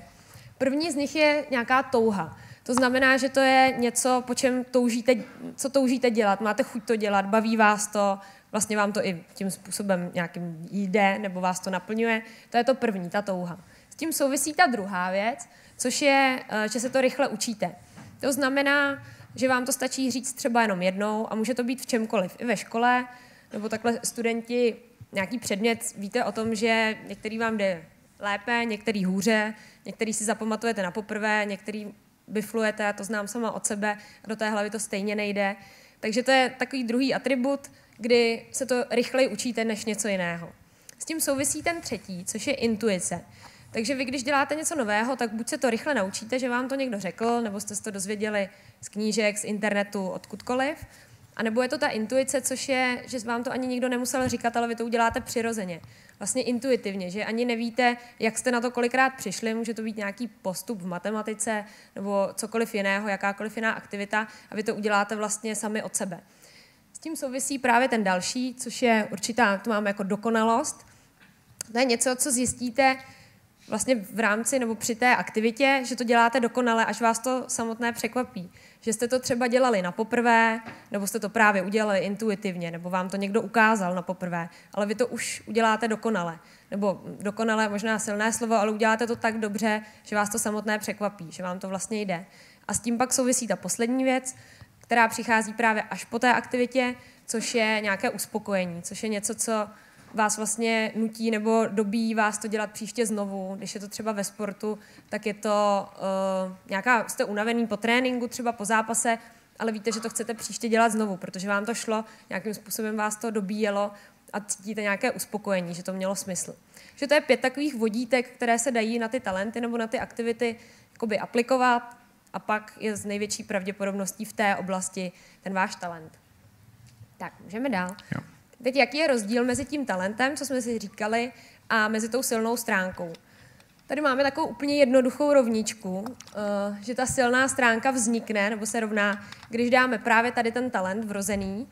První z nich je nějaká touha. To znamená, že to je něco, po čem toužíte, co toužíte dělat, máte chuť to dělat, baví vás to, vlastně vám to i tím způsobem nějakým jde nebo vás to naplňuje. To je to první, ta touha. S tím souvisí ta druhá věc, což je, že se to rychle učíte. To znamená, že vám to stačí říct třeba jenom jednou a může to být v čemkoliv, i ve škole, nebo takhle studenti, nějaký předmět, víte o tom, že některý vám jde lépe, některý hůře, některý si zapamatujete na poprvé, některý biflujete, já to znám sama od sebe, do té hlavy to stejně nejde. Takže to je takový druhý atribut, kdy se to rychleji učíte než něco jiného. S tím souvisí ten třetí, což je intuice. Takže vy, když děláte něco nového, tak buď se to rychle naučíte, že vám to někdo řekl, nebo jste se to dozvěděli z knížek, z internetu, odkudkoliv. A nebo je to ta intuice, což je, že vám to ani nikdo nemusel říkat, ale vy to uděláte přirozeně. Vlastně intuitivně, že ani nevíte, jak jste na to kolikrát přišli, může to být nějaký postup v matematice nebo cokoliv jiného, jakákoliv jiná aktivita, a vy to uděláte vlastně sami od sebe. S tím souvisí právě ten další, což je určitá, to máme jako dokonalost. To je něco, co zjistíte vlastně v rámci nebo při té aktivitě, že to děláte dokonale, až vás to samotné překvapí. Že jste to třeba dělali na poprvé, nebo jste to právě udělali intuitivně, nebo vám to někdo ukázal na poprvé, ale vy to už uděláte dokonale. Nebo dokonale, možná silné slovo, ale uděláte to tak dobře, že vás to samotné překvapí, že vám to vlastně jde. A s tím pak souvisí ta poslední věc, která přichází právě až po té aktivitě, což je nějaké uspokojení, což je něco, co vás vlastně nutí nebo dobíjí vás to dělat příště znovu. Když je to třeba ve sportu, tak je to uh, nějaká, jste unavený po tréninku, třeba po zápase, ale víte, že to chcete příště dělat znovu, protože vám to šlo, nějakým způsobem vás to dobíjelo a cítíte nějaké uspokojení, že to mělo smysl. Že to je pět takových vodítek, které se dají na ty talenty nebo na ty aktivity jakoby aplikovat a pak je s největší pravděpodobností v té oblasti ten váš talent. Tak, můžeme dál. Jo. Teď jaký je rozdíl mezi tím talentem, co jsme si říkali, a mezi tou silnou stránkou? Tady máme takovou úplně jednoduchou rovničku, že ta silná stránka vznikne, nebo se rovná, když dáme právě tady ten talent vrozený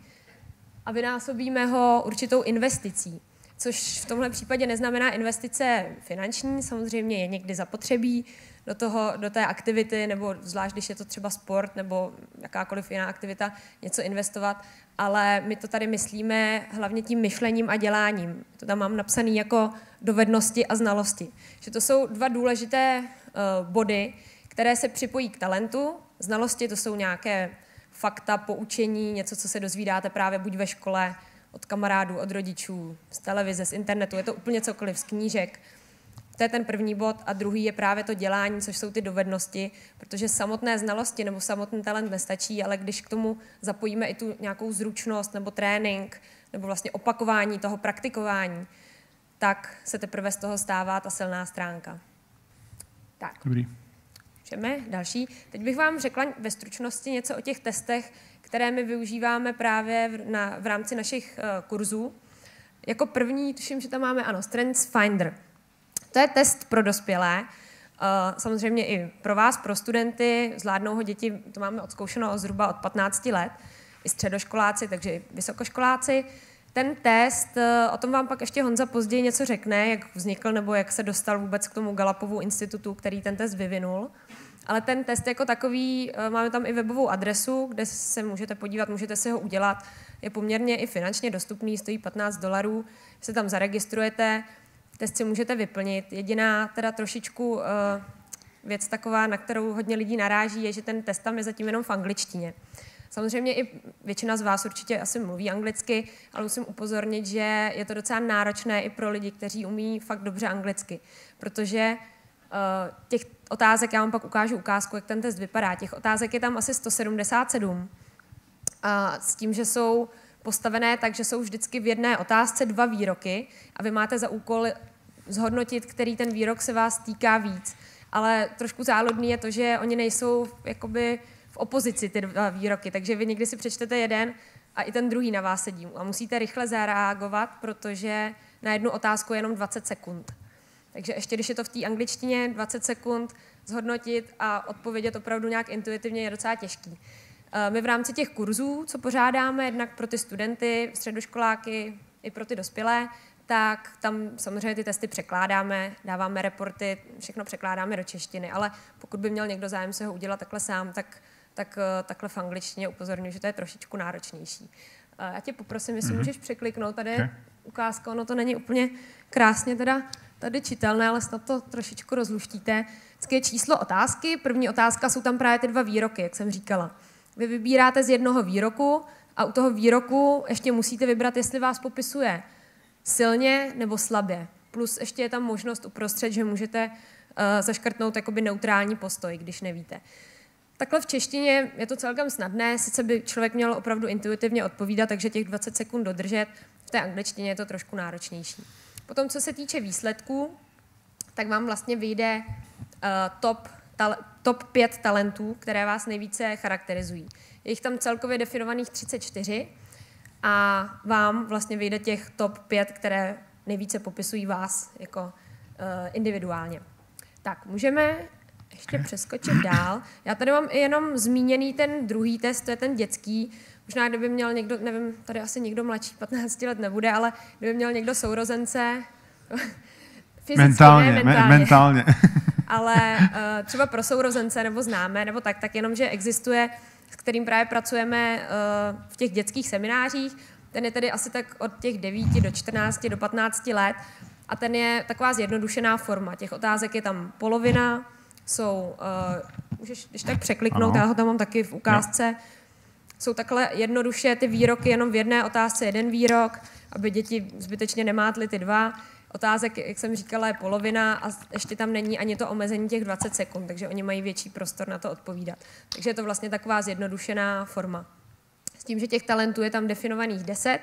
a vynásobíme ho určitou investicí, což v tomhle případě neznamená investice finanční, samozřejmě je někdy zapotřebí do toho, do té aktivity, nebo zvlášť, když je to třeba sport nebo jakákoliv jiná aktivita, něco investovat, ale my to tady myslíme hlavně tím myšlením a děláním. To tam mám napsané jako dovednosti a znalosti. Že to jsou dva důležité uh, body, které se připojí k talentu. Znalosti to jsou nějaké fakta, poučení, něco, co se dozvídáte právě buď ve škole, od kamarádů, od rodičů, z televize, z internetu, je to úplně cokoliv, z knížek. To je ten první bod a druhý je právě to dělání, což jsou ty dovednosti, protože samotné znalosti nebo samotný talent nestačí, ale když k tomu zapojíme i tu nějakou zručnost nebo trénink nebo vlastně opakování toho praktikování, tak se teprve z toho stává ta silná stránka. Tak. Dobrý. Jdeme další. Teď bych vám řekla ve stručnosti něco o těch testech, které my využíváme právě v, na, v rámci našich uh, kurzů. Jako první, tuším, že tam máme, ano, Strengths Finder. To je test pro dospělé, uh, samozřejmě i pro vás, pro studenty, zvládnou ho děti, to máme odzkoušeno zhruba od patnácti let, i středoškoláci, takže i vysokoškoláci. Ten test, o tom vám pak ještě Honza později něco řekne, jak vznikl nebo jak se dostal vůbec k tomu Gallapovu institutu, který ten test vyvinul. Ale ten test jako takový, máme tam i webovou adresu, kde se můžete podívat, můžete si ho udělat. Je poměrně i finančně dostupný, stojí patnáct dolarů, se tam zaregistrujete, test si můžete vyplnit. Jediná teda trošičku věc taková, na kterou hodně lidí naráží, je, že ten test tam je zatím jenom v angličtině. Samozřejmě i většina z vás určitě asi mluví anglicky, ale musím upozornit, že je to docela náročné i pro lidi, kteří umí fakt dobře anglicky, protože uh, těch otázek, já vám pak ukážu ukázku, jak ten test vypadá, těch otázek je tam asi sto sedmdesát sedm, uh, s tím, že jsou postavené tak, že jsou vždycky v jedné otázce dva výroky a vy máte za úkol zhodnotit, který ten výrok se vás týká víc. Ale trošku záludný je to, že oni nejsou jakoby v opozici ty dva výroky, takže vy někdy si přečtete jeden a i ten druhý na vás sedí a musíte rychle zareagovat, protože na jednu otázku je jenom dvacet sekund. Takže ještě když je to v té angličtině, dvacet sekund zhodnotit a odpovědět opravdu nějak intuitivně je docela těžký. My v rámci těch kurzů, co pořádáme, jednak pro ty studenty, středoškoláky i pro ty dospělé, tak tam samozřejmě ty testy překládáme, dáváme reporty, všechno překládáme do češtiny, ale pokud by měl někdo zájem se ho udělat takhle sám, tak tak takhle v angličtině upozorňuji, že to je trošičku náročnější. Já tě poprosím, jestli mm-hmm. můžeš překliknout, tady okay. ukázka, ono to není úplně krásně teda tady čitelné, ale snad to trošičku rozluštíte. Vždycky je číslo otázky, první otázka jsou tam právě ty dva výroky, jak jsem říkala. Vy vybíráte z jednoho výroku a u toho výroku ještě musíte vybrat, jestli vás popisuje silně nebo slabě. Plus ještě je tam možnost uprostřed, že můžete uh, zaškrtnout jakoby neutrální postoj, když nevíte. Takhle v češtině je to celkem snadné, sice by člověk měl opravdu intuitivně odpovídat, takže těch dvacet sekund dodržet, v té angličtině je to trošku náročnější. Potom, co se týče výsledků, tak vám vlastně vyjde uh, top, ta, top pět talentů, které vás nejvíce charakterizují. Je jich tam celkově definovaných třicet čtyři a vám vlastně vyjde těch top pět, které nejvíce popisují vás jako uh, individuálně. Tak, můžeme ještě přeskočit dál. Já tady mám i jenom zmíněný ten druhý test, to je ten dětský. Možná kdyby měl někdo, nevím, tady asi někdo mladší patnácti let nebude, ale kdyby měl někdo sourozence, fyzicky, mentálně, ne, mentálně. mentálně. Ale uh, třeba pro sourozence nebo známé, nebo tak, tak jenom, že existuje, s kterým právě pracujeme uh, v těch dětských seminářích. Ten je tedy asi tak od těch devíti do čtrnácti, do patnácti let a ten je taková zjednodušená forma. Těch otázek je tam polovina, jsou, uh, můžeš když tak překliknout, ano. Já ho tam mám taky v ukázce, no. Jsou takhle jednoduše ty výroky, jenom v jedné otázce jeden výrok, aby děti zbytečně nemátly ty dva. Otázek, jak jsem říkala, je polovina a ještě tam není ani to omezení těch dvaceti sekund, takže oni mají větší prostor na to odpovídat. Takže je to vlastně taková zjednodušená forma. S tím, že těch talentů je tam definovaných deset,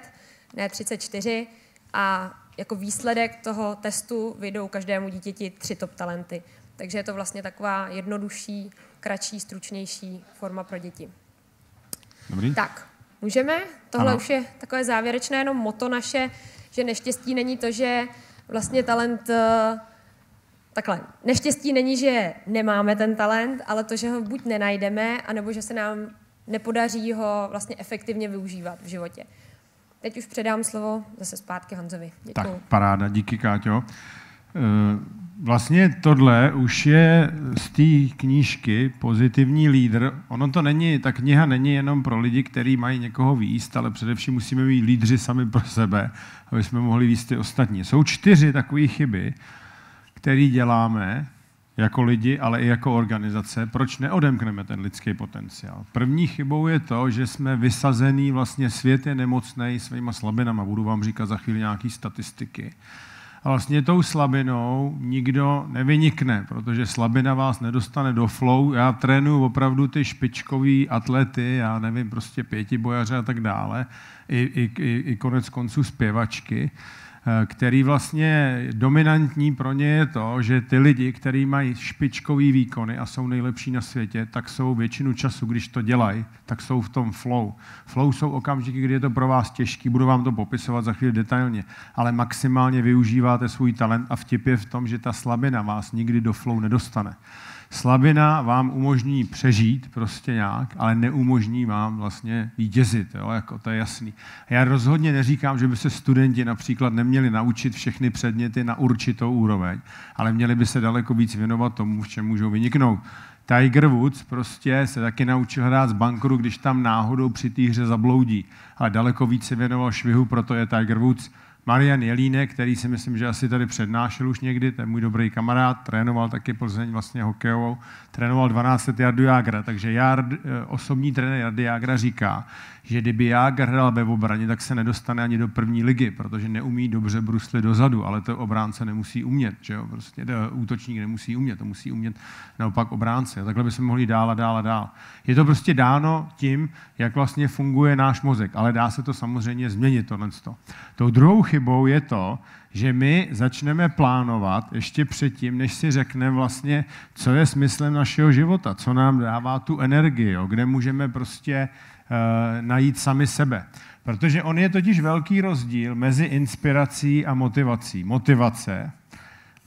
ne třicet čtyři a jako výsledek toho testu vyjdou každému dítěti tři top talenty. Takže je to vlastně taková jednodušší, kratší, stručnější forma pro děti. Dobrý. Tak, můžeme? Tohle ano. Už je takové závěrečné jenom moto naše, že neštěstí není to, že vlastně talent... Takhle, neštěstí není, že nemáme ten talent, ale to, že ho buď nenajdeme, anebo že se nám nepodaří ho vlastně efektivně využívat v životě. Teď už předám slovo zase zpátky Honzovi. Děkuju. Tak, paráda, díky, Káťo. E Vlastně tohle už je z té knížky Pozitivní lídr. Ono to není, ta kniha není jenom pro lidi, kteří mají někoho výst, ale především musíme být lídři sami pro sebe, aby jsme mohli výst ty ostatní. Jsou čtyři takové chyby, které děláme jako lidi, ale i jako organizace. Proč neodemkneme ten lidský potenciál? První chybou je to, že jsme vysazený, vlastně svět je nemocnej svýma slabinama. Budu vám říkat za chvíli nějaké statistiky. A vlastně tou slabinou nikdo nevynikne, protože slabina vás nedostane do flow. Já trénuju opravdu ty špičkový atlety, já nevím, prostě pětibojaře a tak dále, i, i, i konec konců zpěvačky. který vlastně dominantní pro ně je to, že ty lidi, kteří mají špičkový výkony a jsou nejlepší na světě, tak jsou většinu času, když to dělají, tak jsou v tom flow. Flow jsou okamžiky, kdy je to pro vás těžký, budu vám to popisovat za chvíli detailně, ale maximálně využíváte svůj talent a vtip je v tom, že ta slabina vás nikdy do flow nedostane. Slabina vám umožní přežít prostě nějak, ale neumožní vám vlastně vítězit, jo? Jako to je jasný. Já rozhodně neříkám, že by se studenti například neměli naučit všechny předměty na určitou úroveň, ale měli by se daleko víc věnovat tomu, v čem můžou vyniknout. Tiger Woods prostě se taky naučil hrát z bunkeru, když tam náhodou při té hře zabloudí, ale daleko víc se věnoval švihu, proto je Tiger Woods. Marian Jelínek, který si myslím, že asi tady přednášel už někdy, ten můj dobrý kamarád, trénoval taky Plzeň vlastně hokejovou, trénoval dvanáct let Jardu Jágra, takže Jard, osobní trenér Jardy Jágra říká, že kdyby Jágr hrál ve obraně, tak se nedostane ani do první ligy, protože neumí dobře bruslit dozadu, ale to obránce nemusí umět, že jo, prostě útočník nemusí umět, to musí umět naopak obránce. Takhle by se mohli dál a dál a dál. Je to prostě dáno tím, jak vlastně funguje náš mozek, ale dá se to samozřejmě změnit tohle. Tou druhou chybou je to, že my začneme plánovat ještě předtím, než si řekneme vlastně, co je smyslem našeho života, co nám dává tu energii, jo, kde můžeme prostě uh, najít sami sebe. Protože on je totiž velký rozdíl mezi inspirací a motivací. Motivace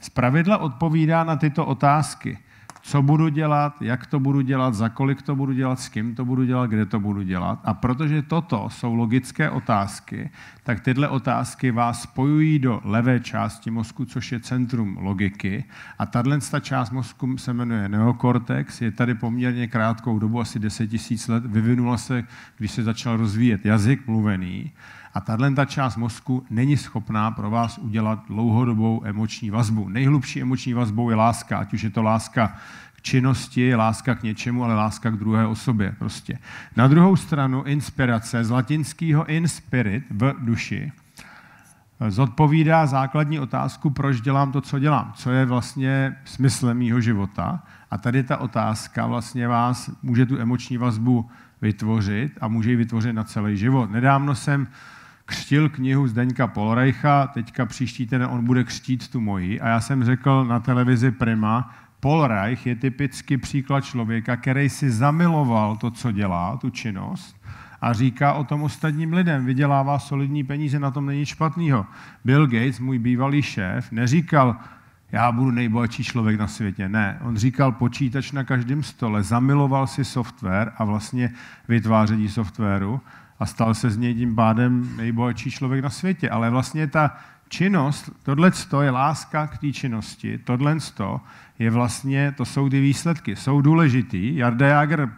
zpravidla odpovídá na tyto otázky. Co budu dělat, jak to budu dělat, za kolik to budu dělat, s kým to budu dělat, kde to budu dělat. A protože toto jsou logické otázky, tak tyhle otázky vás spojují do levé části mozku, což je centrum logiky. A tahle část mozku se jmenuje neokortex, je tady poměrně krátkou dobu, asi deset tisíc let, vyvinula se, když se začal rozvíjet jazyk mluvený. A tato část mozku není schopná pro vás udělat dlouhodobou emoční vazbu. Nejhlubší emoční vazbou je láska, ať už je to láska k činnosti, láska k něčemu, ale láska k druhé osobě prostě. Na druhou stranu inspirace z latinského in spirit, v duši, zodpovídá základní otázku, proč dělám to, co dělám, co je vlastně smyslem mýho života. A tady ta otázka vlastně vás může tu emoční vazbu vytvořit a může ji vytvořit na celý život. Nedávno jsem křtil knihu Zdeňka Polreicha, teďka příští týden on bude křtít tu moji a já jsem řekl na televizi Prima, Polreich je typický příklad člověka, který si zamiloval to, co dělá, tu činnost a říká o tom ostatním lidem, vydělává solidní peníze, na tom není špatného. Bill Gates, můj bývalý šéf, neříkal, já budu nejbohatší člověk na světě. Ne, on říkal počítač na každém stole, zamiloval si software a vlastně vytváření softwaru a stal se z něj tím pádem nejbohatší člověk na světě. Ale vlastně ta činnost, tohleto je láska k té činnosti, tohleto je vlastně, to jsou ty výsledky, jsou důležitý. Jarda Jágr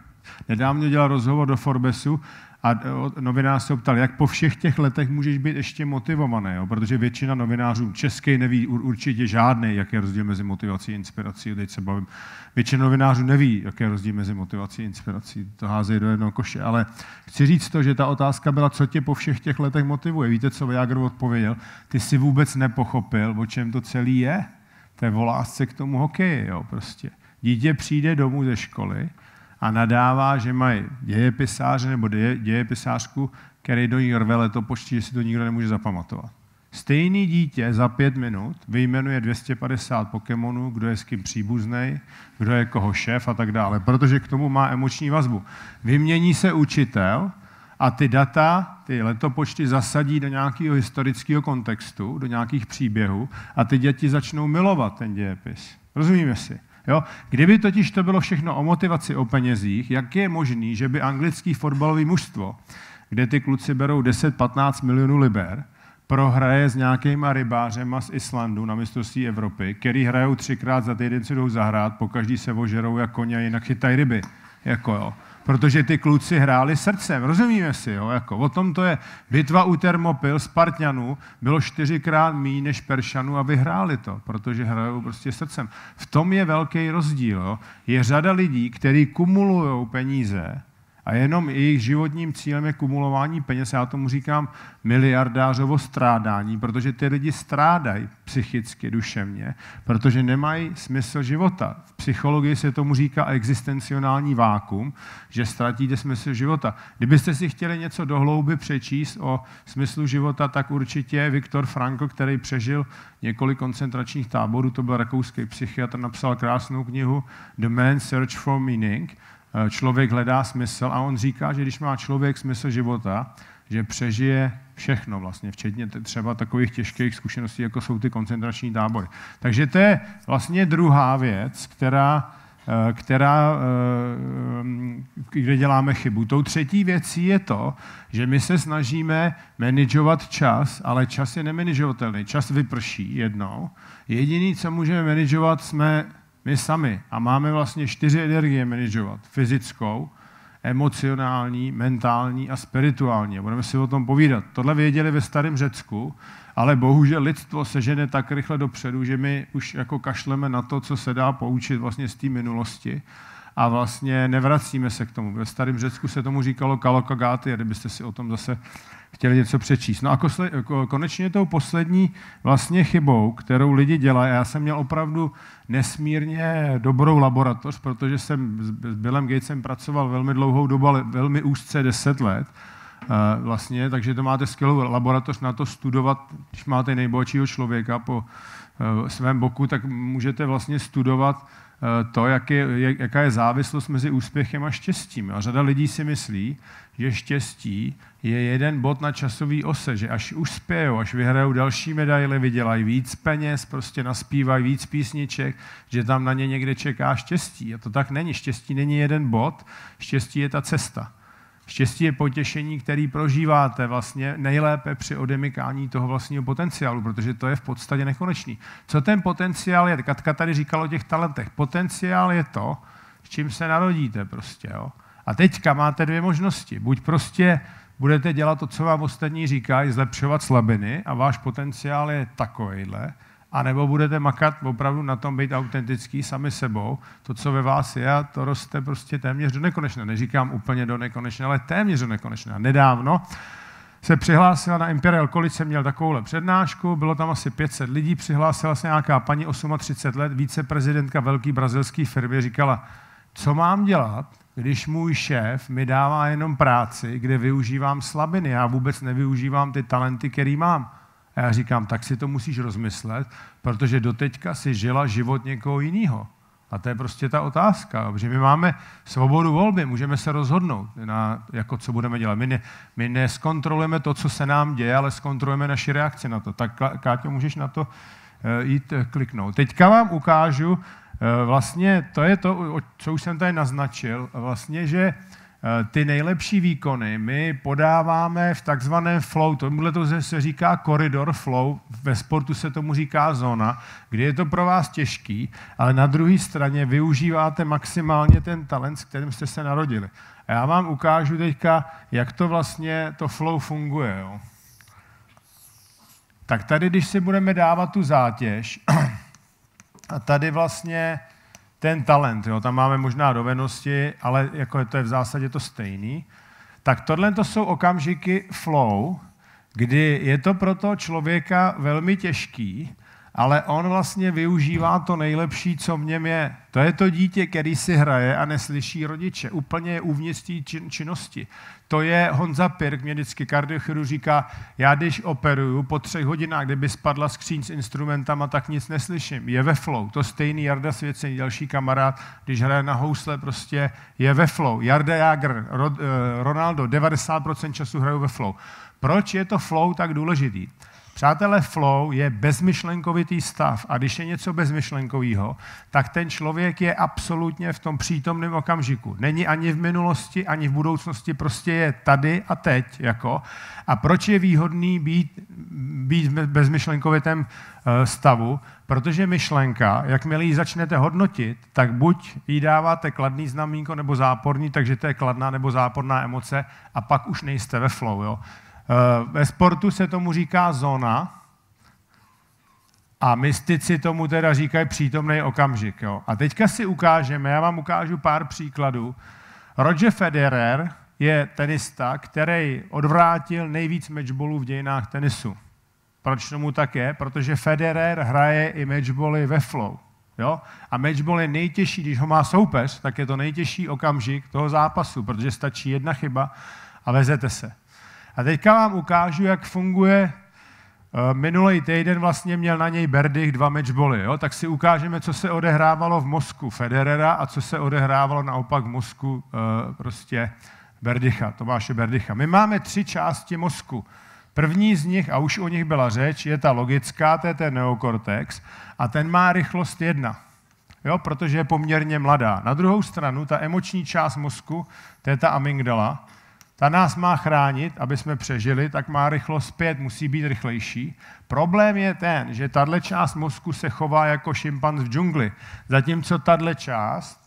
nedávno dělal rozhovor do Forbesu a novinář se ptal, jak po všech těch letech můžeš být ještě motivovaný, jo? Protože většina novinářů českých neví určitě žádný, jaký je rozdíl mezi motivací a inspirací. Teď se bavím. Většina novinářů neví, jaký je rozdíl mezi motivací a inspirací. To házejí do jednoho koše. Ale chci říct to, že ta otázka byla, co tě po všech těch letech motivuje. Víte, co Jágr odpověděl? Ty si vůbec nepochopil, o čem to celý je. To je o lásce k tomu hokeji. Jo? Prostě. Dítě přijde domů ze školy a nadává, že mají dějepisáře nebo děje, dějepisářku, který do ní rve letopočty, že si to nikdo nemůže zapamatovat. Stejný dítě za pět minut vyjmenuje dvě stě padesát pokémonů, kdo je s kým příbuznej, kdo je koho šéf a tak dále, protože k tomu má emoční vazbu. Vymění se učitel a ty data, ty letopočty zasadí do nějakého historického kontextu, do nějakých příběhů a ty děti začnou milovat ten dějepis. Rozumíme si? Jo? Kdyby totiž to bylo všechno o motivaci, o penězích, jak je možný, že by anglický fotbalový mužstvo, kde ty kluci berou deset až patnáct milionů liber, prohraje s nějakýma rybářema z Islandu na mistrovství Evropy, který hrajou třikrát za týden, co jdou zahrát, pokaždý se ožerou jako koně a jinak chytají ryby. Jako jo. Protože ty kluci hráli srdcem, rozumíme si, jo? Jako, o tom to je. Bitva u Thermopyl, Spartanů bylo čtyřikrát míň než Peršanů a vyhráli to, protože hrajou prostě srdcem. V tom je velký rozdíl, jo? Je řada lidí, kteří kumulují peníze a jenom jejich životním cílem je kumulování peněz. Já tomu říkám miliardářovo strádání, protože ty lidi strádají psychicky, duševně, protože nemají smysl života. V psychologii se tomu říká existencionální vákum, že ztratíte smysl života. Kdybyste si chtěli něco dohlouby přečíst o smyslu života, tak určitě Viktor Frankl, který přežil několik koncentračních táborů, to byl rakouský psychiatr, napsal krásnou knihu The Man's Search for Meaning, Člověk hledá smysl, a on říká, že když má člověk smysl života, že přežije všechno vlastně, včetně třeba takových těžkých zkušeností, jako jsou ty koncentrační tábory. Takže to je vlastně druhá věc, která, která, kde děláme chybu. Tou třetí věcí je to, že my se snažíme manažovat čas, ale čas je nemanažovatelný. Čas vyprší jednou. Jediný, co můžeme manažovat, jsme my sami, a máme vlastně čtyři energie manažovat. Fyzickou, emocionální, mentální a spirituální. Budeme si o tom povídat. Tohle věděli ve starém Řecku, ale bohužel lidstvo se žene tak rychle dopředu, že my už jako kašleme na to, co se dá poučit vlastně z té minulosti, a vlastně nevracíme se k tomu. Ve starém Řecku se tomu říkalo kalokagati, a kdybyste si o tom zase chtěli něco přečíst. No a konečně tou poslední vlastně chybou, kterou lidi dělají, já jsem měl opravdu nesmírně dobrou laboratoř, protože jsem s Billem Gatesem pracoval velmi dlouhou dobu, ale velmi úzce deset let, vlastně, takže to máte skvělou laboratoř na to studovat, když máte nejbohatšího člověka po svém boku, tak můžete vlastně studovat to, jak je, jaká je závislost mezi úspěchem a štěstím. A řada lidí si myslí, že štěstí je jeden bod na časový ose, že až uspějou, až vyhrajou další medaily, vydělají víc peněz, prostě naspívají víc písniček, že tam na ně někde čeká štěstí. A to tak není. Štěstí není jeden bod, štěstí je ta cesta. Štěstí je potěšení, který prožíváte vlastně nejlépe při odemykání toho vlastního potenciálu, protože to je v podstatě nekonečný. Co ten potenciál je? Katka tady říkala o těch talentech. Potenciál je to, s čím se narodíte prostě. Jo? A teďka máte dvě možnosti. Buď prostě budete dělat to, co vám ostatní říkají, zlepšovat slabiny, a váš potenciál je takovejhle, anebo budete makat opravdu na tom být autentický sami sebou. To, co ve vás je, to roste prostě téměř do nekonečna. Neříkám úplně do nekonečna, ale téměř do nekonečna. Nedávno se přihlásila na Imperial College, jsem měl takovouhle přednášku, bylo tam asi pět set lidí, přihlásila se nějaká paní třicet osm let, viceprezidentka velké brazilské firmy, říkala, co mám dělat, když můj šéf mi dává jenom práci, kde využívám slabiny, já vůbec nevyužívám ty talenty, který mám. A já říkám, tak si to musíš rozmyslet, protože doteďka si žila život někoho jiného. A to je prostě ta otázka, že my máme svobodu volby, můžeme se rozhodnout, na, jako co budeme dělat. My, ne, my neskontrolujeme to, co se nám děje, ale zkontrolujeme naši reakci na to. Tak, Káťo, můžeš na to jít kliknout. Teďka vám ukážu, vlastně to je to, co už jsem tady naznačil, vlastně, že ty nejlepší výkony my podáváme v takzvaném flow, tomuhle to se říká koridor flow, ve sportu se tomu říká zóna, kdy je to pro vás těžký, ale na druhé straně využíváte maximálně ten talent, s kterým jste se narodili. A já vám ukážu teďka, jak to vlastně to flow funguje. Jo. Tak tady, když si budeme dávat tu zátěž, a tady vlastně ten talent, jo, tam máme možná dovednosti, ale jako to je v zásadě to stejný. Tak tohle to jsou okamžiky flow, kdy je to pro toho člověka velmi těžký, ale on vlastně využívá to nejlepší, co v něm je. To je to dítě, který si hraje a neslyší rodiče. Úplně je uvnitř té čin, činnosti. To je Honza Pirk, mě vždycky kardiochirurg říká, já když operuju po třech hodinách, kdyby spadla skříň s instrumentama, tak nic neslyším. Je ve flow. To stejný Jarda Svěcený, další kamarád, když hraje na housle, prostě je ve flow. Jarda Jágr, Ronaldo, devadesát procent času hrajou ve flow. Proč je to flow tak důležitý? Přátelé, flow je bezmyšlenkovitý stav, a když je něco bezmyšlenkovýho, tak ten člověk je absolutně v tom přítomném okamžiku. Není ani v minulosti, ani v budoucnosti, prostě je tady a teď. Jako. A proč je výhodný být, být v bezmyšlenkovitém stavu? Protože myšlenka, jakmile ji začnete hodnotit, tak buď jí dáváte kladný znamínko nebo záporný, takže to je kladná nebo záporná emoce, a pak už nejste ve flow. Jo? Ve sportu se tomu říká zóna a mystici tomu teda říkají přítomný okamžik. Jo. A teďka si ukážeme, já vám ukážu pár příkladů Roger Federer je tenista, který odvrátil nejvíc matchballů v dějinách tenisu. Proč tomu tak je? Protože Federer hraje i matchbally ve flow. Jo? A matchball je nejtěžší, když ho má soupeř, tak je to nejtěžší okamžik toho zápasu, protože stačí jedna chyba a vezete se. A teďka vám ukážu, jak funguje. Minulý týden vlastně měl na něj Berdych dva matchbally, jo? Tak si ukážeme, co se odehrávalo v mozku Federera a co se odehrávalo naopak v mozku prostě Berdycha, Tomáše Berdycha. My máme tři části mozku. První z nich, a už o nich byla řeč, je ta logická, to je ten neokortex, a ten má rychlost jedna, jo, protože je poměrně mladá. Na druhou stranu, ta emoční část mozku, to je ta amygdala, ta nás má chránit, aby jsme přežili, tak má rychlost pět, musí být rychlejší. Problém je ten, že tahle část mozku se chová jako šimpanz v džungli, zatímco tahle část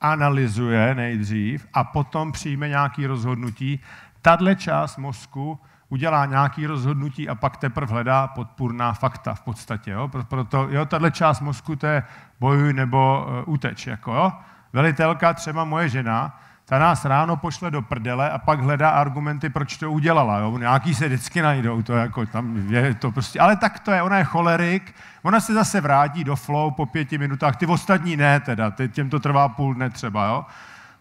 analyzuje nejdřív a potom přijme nějaké rozhodnutí. Tahle část mozku udělá nějaké rozhodnutí a pak teprve hledá podpůrná fakta v podstatě. Jo? Proto jo, tato část mozku, to je bojuj nebo uh, uteč. Jako, jo? Velitelka, třeba moje žena, ta nás ráno pošle do prdele a pak hledá argumenty, proč to udělala. Jo? Nějaký se vždycky najdou, to jako, tam je to prostě, ale tak to je, ona je cholerik, ona se zase vrátí do flow po pěti minutách, ty ostatní ne teda, těm to trvá půl dne třeba. Jo?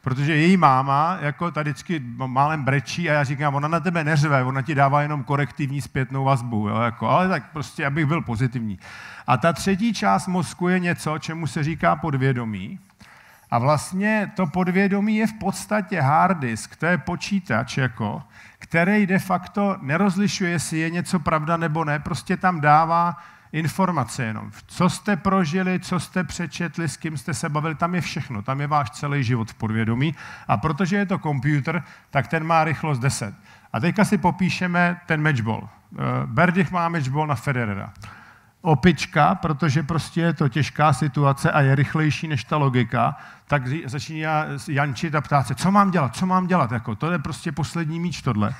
Protože její máma jako tady vždycky málem brečí a já říkám, ona na tebe neřve, ona ti dává jenom korektivní zpětnou vazbu, jo, jako, ale tak prostě, abych byl pozitivní. A ta třetí část mozku je něco, čemu se říká podvědomí. A vlastně to podvědomí je v podstatě hard disk, to je počítač, jako, který de facto nerozlišuje, jestli je něco pravda nebo ne, prostě tam dává informace jenom. Co jste prožili, co jste přečetli, s kým jste se bavili, tam je všechno, tam je váš celý život v podvědomí. A protože je to počítač, tak ten má rychlost deset. A teďka si popíšeme ten matchball. Berdych má matchball na Federera. Opička, protože prostě je to těžká situace a je rychlejší než ta logika, tak začíná jančit a ptát se, co mám dělat, co mám dělat, jako, to je prostě poslední míč tohle.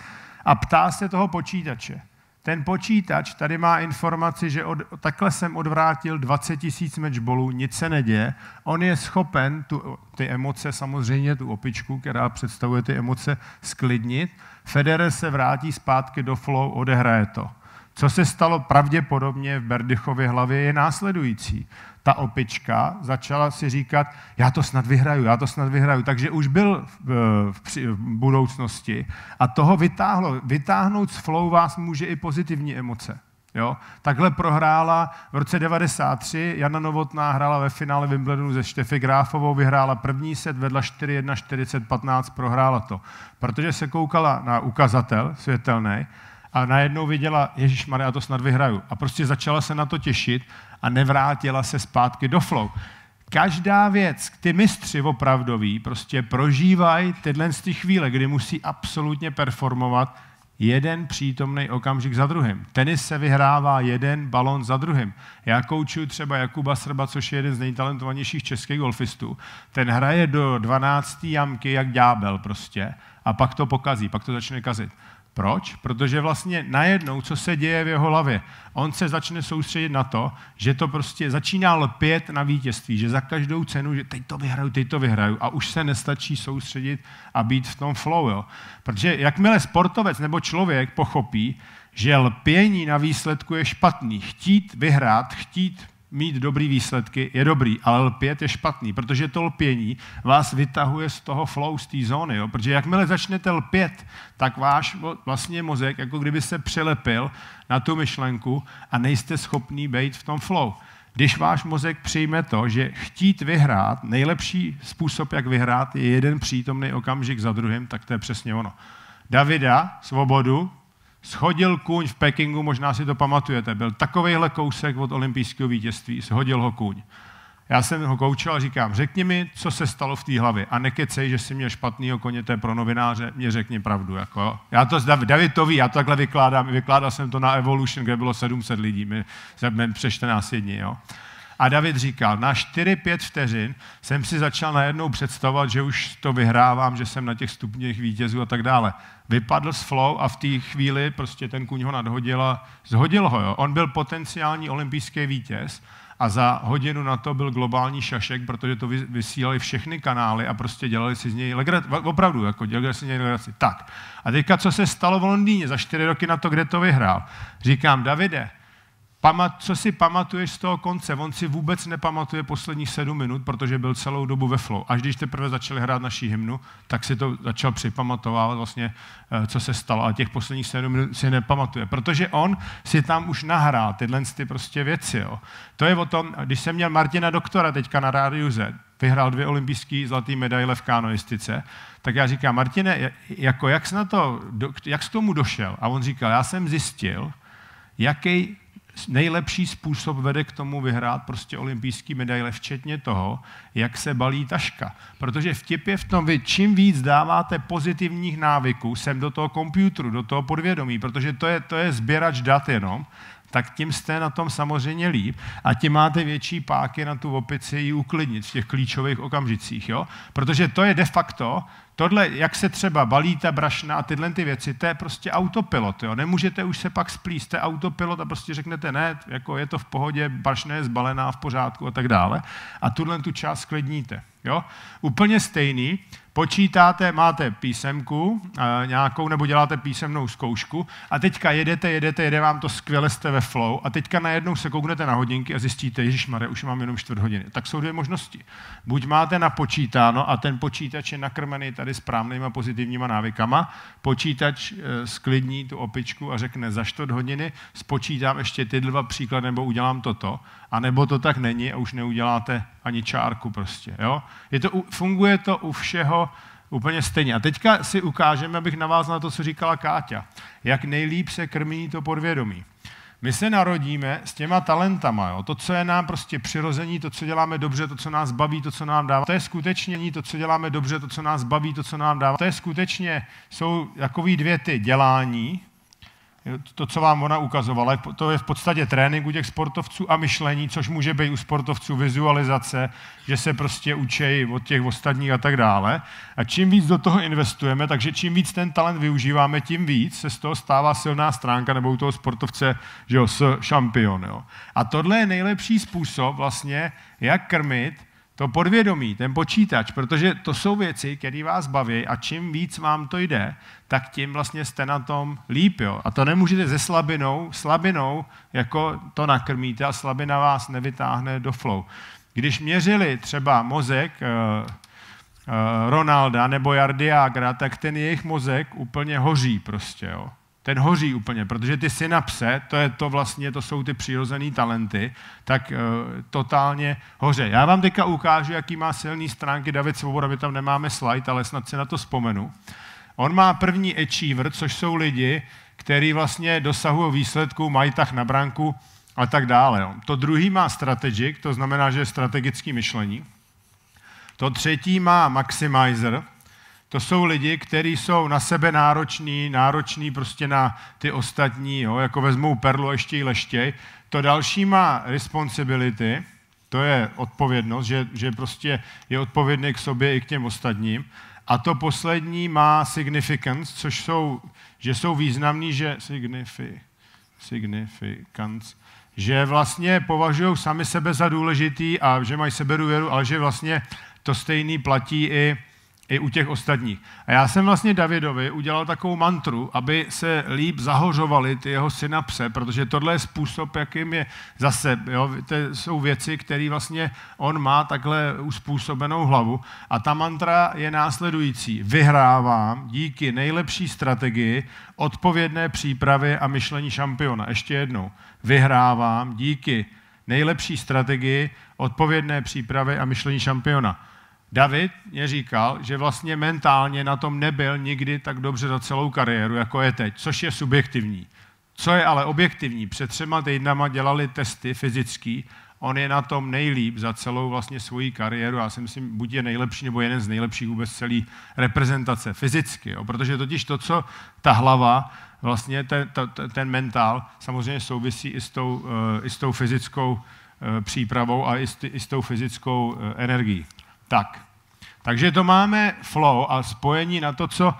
A ptá se toho počítače. Ten počítač tady má informaci, že od, takhle jsem odvrátil dvacet tisíc matchballů, nic se neděje. On je schopen tu, ty emoce, samozřejmě tu opičku, která představuje ty emoce, sklidnit. Federer se vrátí zpátky do flow, odehraje to. Co se stalo pravděpodobně v Berdychově hlavě je následující. Ta opička začala si říkat, já to snad vyhraju, já to snad vyhraju. Takže už byl v, v, v budoucnosti a toho vytáhlo. Vytáhnout z flow vás může i pozitivní emoce. Jo? Takhle prohrála v roce devadesát tři, Jana Novotná hrála ve finále Wimbledonu se Šteffi Grafovou, vyhrála první set, vedla čtyři jedna, čtyřicet patnáct, prohrála to. Protože se koukala na ukazatel světelný, a najednou viděla, ježišmarja, já to snad vyhraju. A prostě začala se na to těšit a nevrátila se zpátky do flow. Každá věc, ty mistři opravdoví, prostě prožívají tyhle ty chvíle, kdy musí absolutně performovat jeden přítomný okamžik za druhým. Tenis se vyhrává jeden balón za druhým. Já koučuju třeba Jakuba Srba, což je jeden z nejtalentovanějších českých golfistů. Ten hraje do dvanácté jamky jak ďábel prostě a pak to pokazí, pak to začne kazit. Proč? Protože vlastně najednou, co se děje v jeho hlavě, on se začne soustředit na to, že to prostě začíná lpět na vítězství, že za každou cenu, že teď to vyhraju, teď to vyhraju a už se nestačí soustředit a být v tom flow. Jo? Protože jakmile sportovec nebo člověk pochopí, že lpění na výsledku je špatný, chtít vyhrát, chtít mít dobrý výsledky je dobrý, ale lpět je špatný, protože to lpění vás vytahuje z toho flow, z té zóny. Jo? Protože jakmile začnete lpět, tak váš vlastně mozek, jako kdyby se přelepil na tu myšlenku a nejste schopný být v tom flow. Když váš mozek přijme to, že chtít vyhrát, nejlepší způsob, jak vyhrát, je jeden přítomný okamžik za druhým, tak to je přesně ono. Davida Svobodu shodil kůň v Pekingu, možná si to pamatujete, byl takovejhle kousek od olympijského vítězství, shodil ho kůň. Já jsem ho koučil a říkám, řekni mi, co se stalo v té hlavě a nekecej, že jsi měl špatnýho koně, to je pro novináře, mě řekni pravdu. Jako. Já to, David to ví, já to takhle vykládám, vykládal jsem to na Evolution, kde bylo sedm set lidí, my, přes čtrnáct dní. Jo. A David říkal, na čtyři pět vteřin jsem si začal najednou představovat, že už to vyhrávám, že jsem na těch stupních vítězů a tak dále. Vypadl z flow a v té chvíli prostě ten kůň ho nadhodil a zhodil ho. Jo. On byl potenciální olympijský vítěz a za hodinu na to byl globální šašek, protože to vysílali všechny kanály a prostě dělali si z něj legraci. Opravdu, jako dělali si z něj legraci. Tak. A teďka, co se stalo v Londýně za čtyři roky na to, kde to vyhrál? Říkám, Davide, co si pamatuješ z toho konce? On si vůbec nepamatuje posledních sedm minut, protože byl celou dobu ve flow. Až když teprve začali hrát naši hymnu, tak si to začal připamatovávat vlastně, co se stalo. A těch posledních sedm minut si nepamatuje, protože on si tam už nahrál tyhle ty prostě věci. Jo. To je o tom, když jsem měl Martina Doktora teďka na Rádiu Z, vyhrál dvě olympijské zlaté medaile v kanoistice, tak já říkám, Martine, jako jak jsi na to, jak jsi k tomu došel? A on říkal, já jsem zjistil, jaký nejlepší způsob vede k tomu vyhrát prostě olympijský medaile, včetně toho, jak se balí taška. Protože vtip je v tom, vy čím víc dáváte pozitivních návyků sem do toho komputeru, do toho podvědomí, protože to je, to je sběrač dat jenom, tak tím jste na tom samozřejmě líp a tím máte větší páky na tu opici ji uklidnit v těch klíčových okamžicích. Jo? Protože to je de facto, tohle, jak se třeba balí ta brašna a tyhle ty věci, to je prostě autopilot. Jo? Nemůžete už se pak splíst, to je autopilot a prostě řeknete ne, jako je to v pohodě, brašna je zbalená v pořádku a tak dále. A tuhle tu část sklidníte. Jo? Úplně stejný, počítáte, máte písemku e, nějakou, nebo děláte písemnou zkoušku a teďka jedete, jedete, jede vám to skvěle, jste ve flow a teďka najednou se kouknete na hodinky a zjistíte, ježišmarja, už mám jenom čtvrt hodiny. Tak jsou dvě možnosti. Buď máte napočítáno a ten počítač je nakrmený tady správnýma pozitivníma návykama, počítač e, sklidní tu opičku a řekne za čtvrt hodiny spočítám ještě ty dva příklady nebo udělám toto, anebo to tak není a už neuděláte ani čárku prostě, jo? Je to, funguje to u všeho úplně stejně. A teďka si ukážeme, abych navázal na to, co říkala Káťa, jak nejlíp se krmí to podvědomí. My se narodíme s těma talentama, jo? To, co je nám prostě přirození, to, co děláme dobře, to, co nás baví, to, co nám dává. To je skutečně to, co děláme dobře, to, co nás baví, to, co nám dává. To je skutečně, jsou takový dvě ty dělání, to, co vám ona ukazovala, to je v podstatě trénink u těch sportovců a myšlení, což může být u sportovců vizualizace, že se prostě učejí od těch ostatních a tak dále. A čím víc do toho investujeme, takže čím víc ten talent využíváme, tím víc se z toho stává silná stránka nebo u toho sportovce, že jo, s šampion. Jo. A tohle je nejlepší způsob vlastně, jak krmit to podvědomí, ten počítač, protože to jsou věci, které vás baví a čím víc vám to jde, tak tím vlastně jste na tom líp. Jo? A to nemůžete se slabinou, slabinou jako to nakrmíte a slabina vás nevytáhne do flow. Když měřili třeba mozek e, e, Ronalda nebo Jardiágra, tak ten jejich mozek úplně hoří prostě, jo? Ten hoří úplně, protože ty synapse, to je to vlastně, to jsou ty přirozené talenty, tak e, totálně hoře. Já vám teďka ukážu, jaký má silný stránky David Svoboda, my tam nemáme slide, ale snad si na to vzpomenu. On má první achiever, což jsou lidi, kteří vlastně dosahují výsledků, mají tah na branku a tak dále. To druhý má strategic, to znamená, že je strategické myšlení. To třetí má maximizer. To jsou lidi, kteří jsou na sebe nároční, nároční prostě na ty ostatní, jo, jako vezmou perlu a ještě ji leštěj. To další má responsibility, to je odpovědnost, že, že prostě je odpovědný k sobě i k těm ostatním. A to poslední má significance, což jsou, že jsou významní, že signifi, significance, že vlastně považují sami sebe za důležitý a že mají sebedůvěru, ale že vlastně to stejný platí i i u těch ostatních. A já jsem vlastně Davidovi udělal takovou mantru, aby se líp zahořovaly ty jeho synapse, protože tohle je způsob, jakým je zase, jo, to jsou věci, které vlastně on má takhle uspůsobenou hlavu. A ta mantra je následující. Vyhrávám díky nejlepší strategii, odpovědné přípravy a myšlení šampiona. Ještě jednou. Vyhrávám díky nejlepší strategii, odpovědné přípravy a myšlení šampiona. David mě říkal, že vlastně mentálně na tom nebyl nikdy tak dobře za celou kariéru, jako je teď, což je subjektivní. Co je ale objektivní? Před třema týdnama dělali testy fyzický, on je na tom nejlíp za celou vlastně svoji kariéru, já si myslím, buď je nejlepší, nebo jeden z nejlepších vůbec celé reprezentace fyzicky, jo? Protože totiž to, co ta hlava, vlastně ten, ten mentál samozřejmě souvisí i s tou, i s tou fyzickou přípravou a i s, i s tou fyzickou energií. Tak. Takže to máme flow a spojení na to, co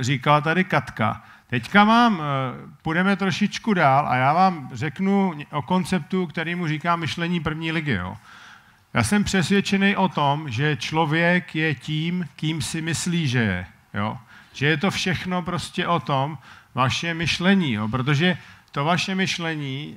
říkala tady Katka. Teďka mám, půjdeme trošičku dál a já vám řeknu o konceptu, kterému říkám myšlení první ligy. Jo. Já jsem přesvědčený o tom, že člověk je tím, kým si myslí, že je. Jo. Že je to všechno prostě o tom vaše myšlení, jo. Protože to vaše myšlení,